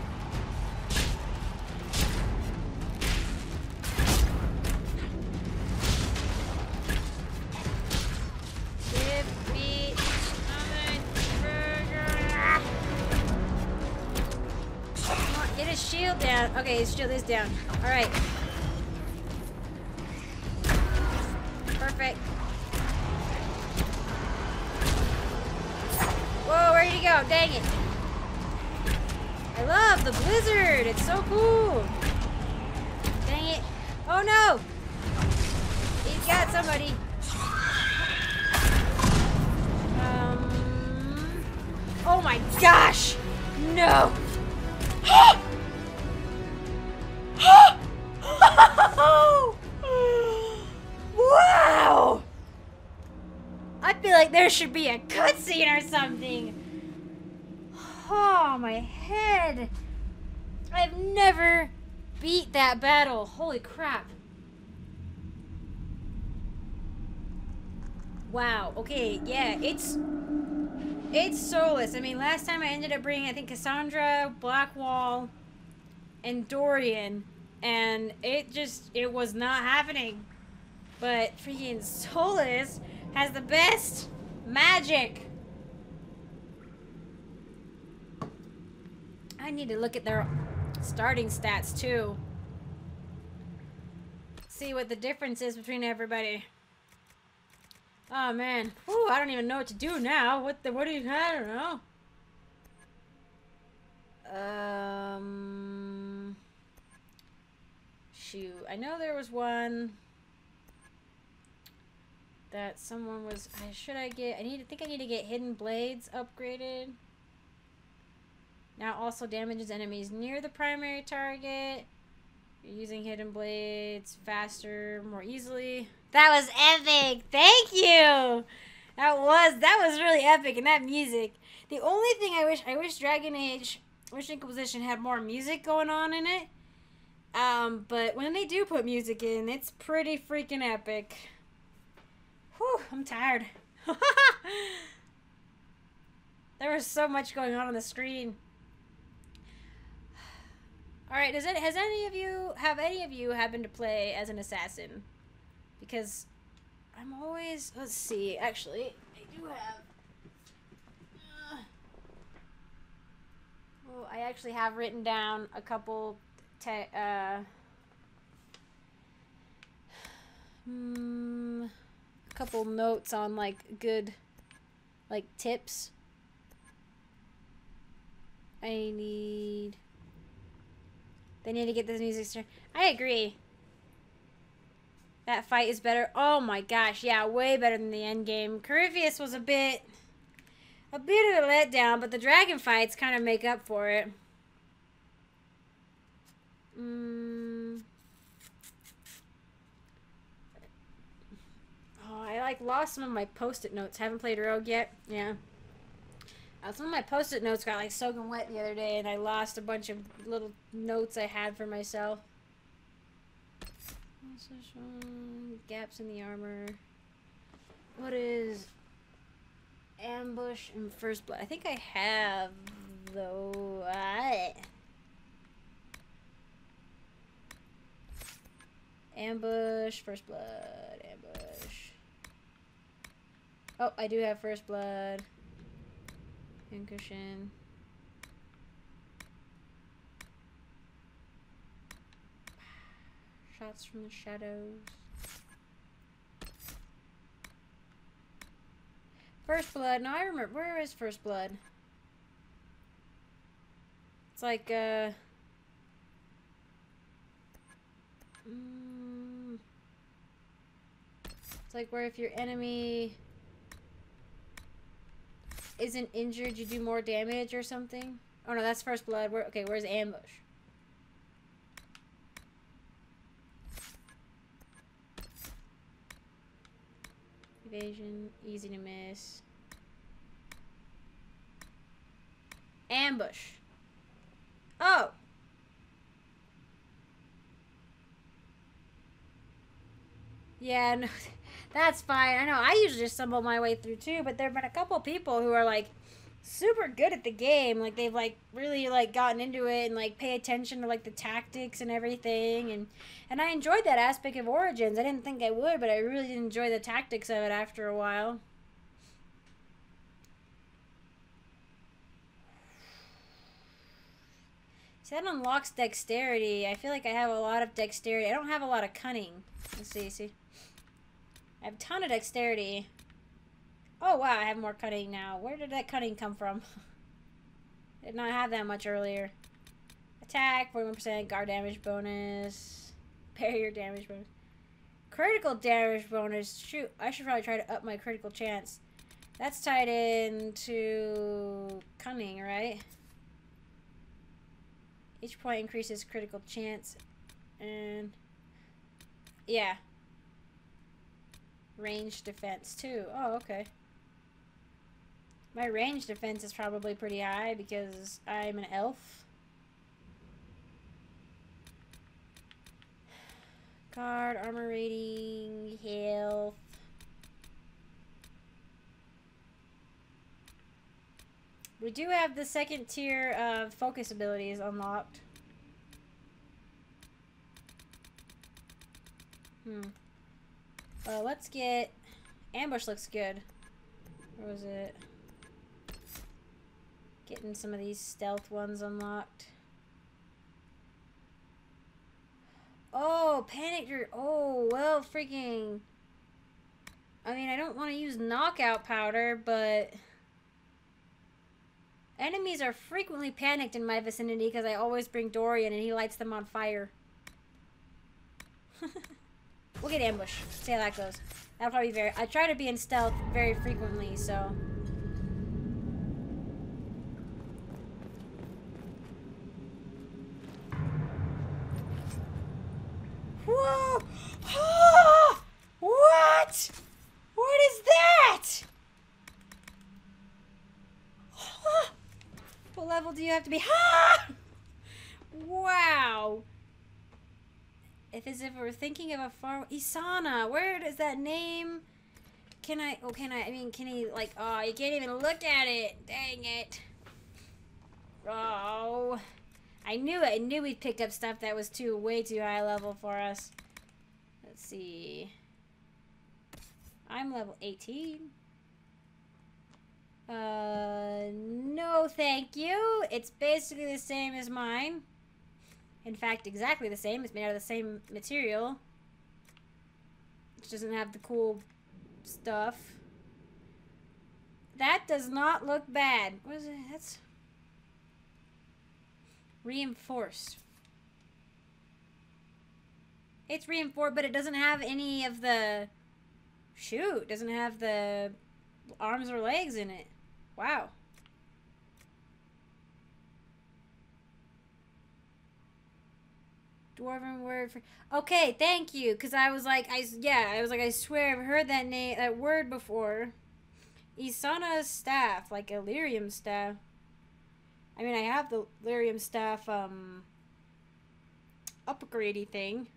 Okay, his shield is down. Alright. Perfect. Whoa, where did he go? Dang it. I love the blizzard. It's so cool. Dang it. Oh no! He's got somebody. Oh my gosh! No! Wow! I feel like there should be a cutscene or something. Oh, my head. I've never beat that battle. Holy crap. Wow. Okay, yeah, it's Solas. I mean, last time I ended up bringing, I think, Cassandra, Blackwall, and Dorian. And it was not happening. But freaking Solas has the best magic. I need to look at their starting stats too. See what the difference is between everybody. Oh man. Ooh, I don't even know what to do now. I don't know. Shoot, I know there was one that someone was. I need to get Hidden Blades upgraded. Now also damages enemies near the primary target. You're using Hidden Blades faster, more easily. That was epic. Thank you. That was really epic, and that music. The only thing I wish Dragon Age, Inquisition had more music going on in it. But when they do put music in, it's pretty freaking epic. Whew, I'm tired. There was so much going on the screen. Alright, have any of you happened to play as an assassin? Because I'm always, let's see, actually, I do have. Oh, I actually have written down a couple a couple notes on like good tips. They need to get this music started. I agree. That fight is better. Oh my gosh, yeah, way better than the end game. Corypheus was a bit of a letdown, but the dragon fights kind of make up for it. Oh, I like lost some of my post-it notes. Haven't played Rogue yet. Yeah. Some of my post-it notes got like soaking wet the other day, and I lost a bunch of little notes I had for myself. Gaps in the armor. What is ambush and first blood? I think I have though. Ambush, first blood, ambush. Oh, I do have first blood. Concussion. Shots from the shadows. First blood. No, I remember. Where is first blood? It's like, it's like where if your enemy isn't injured, you do more damage or something. Oh no, that's first blood. Where? Okay, where's ambush? Evasion, easy to miss. Ambush. Oh. Yeah, no, that's fine. I know I usually just stumble my way through too, but there have been a couple people who are like super good at the game. Like they've like really like gotten into it and like pay attention to like the tactics and everything. And I enjoyed that aspect of Origins. I didn't think I would, but I really did enjoy the tactics of it after a while. See, that unlocks dexterity. I feel like I have a lot of dexterity. I don't have a lot of cunning. Let's see, I have a ton of dexterity. Oh, wow, I have more cunning now. Where did that cunning come from? Did not have that much earlier. Attack, 41%, guard damage bonus, barrier damage bonus. Critical damage bonus. Shoot, I should probably try to up my critical chance. That's tied into cunning, right? Each point increases critical chance, and yeah, range defense too. Oh, okay. My range defense is probably pretty high because I'm an elf. Guard, armor rating, health. We do have the second tier of focus abilities unlocked. Well, let's get... Ambush looks good. Where was it? Getting some of these stealth ones unlocked. Oh, panic or... Oh, well, freaking... I mean, I don't want to use knockout powder, but... Enemies are frequently panicked in my vicinity because I always bring Dorian and he lights them on fire. We'll get ambush. See how that goes. That'll probably be very... I try to be in stealth very frequently, so... Whoa! What? What is that? What level do you have to be? Ah! Wow. If as if we're thinking of a far Isana, where is that name? Can I? Oh, can I? I mean, can he? Like, oh, you can't even look at it. Dang it. Oh, I knew it. I knew we picked up stuff that was way too high level for us. Let's see. I'm level 18. No thank you. It's basically the same as mine. In fact, exactly the same. It's made out of the same material. Which doesn't have the cool stuff. That does not look bad. What is it? That's... Reinforced. It's reinforced, but it doesn't have any of the... Shoot, doesn't have the arms or legs in it. Wow. Dwarven word for... Okay, thank you. Because I was like, I swear I've heard that name, that word before. Isana's staff, like Illyrium staff. I mean, I have the Illyrium staff, upgrade-y thing.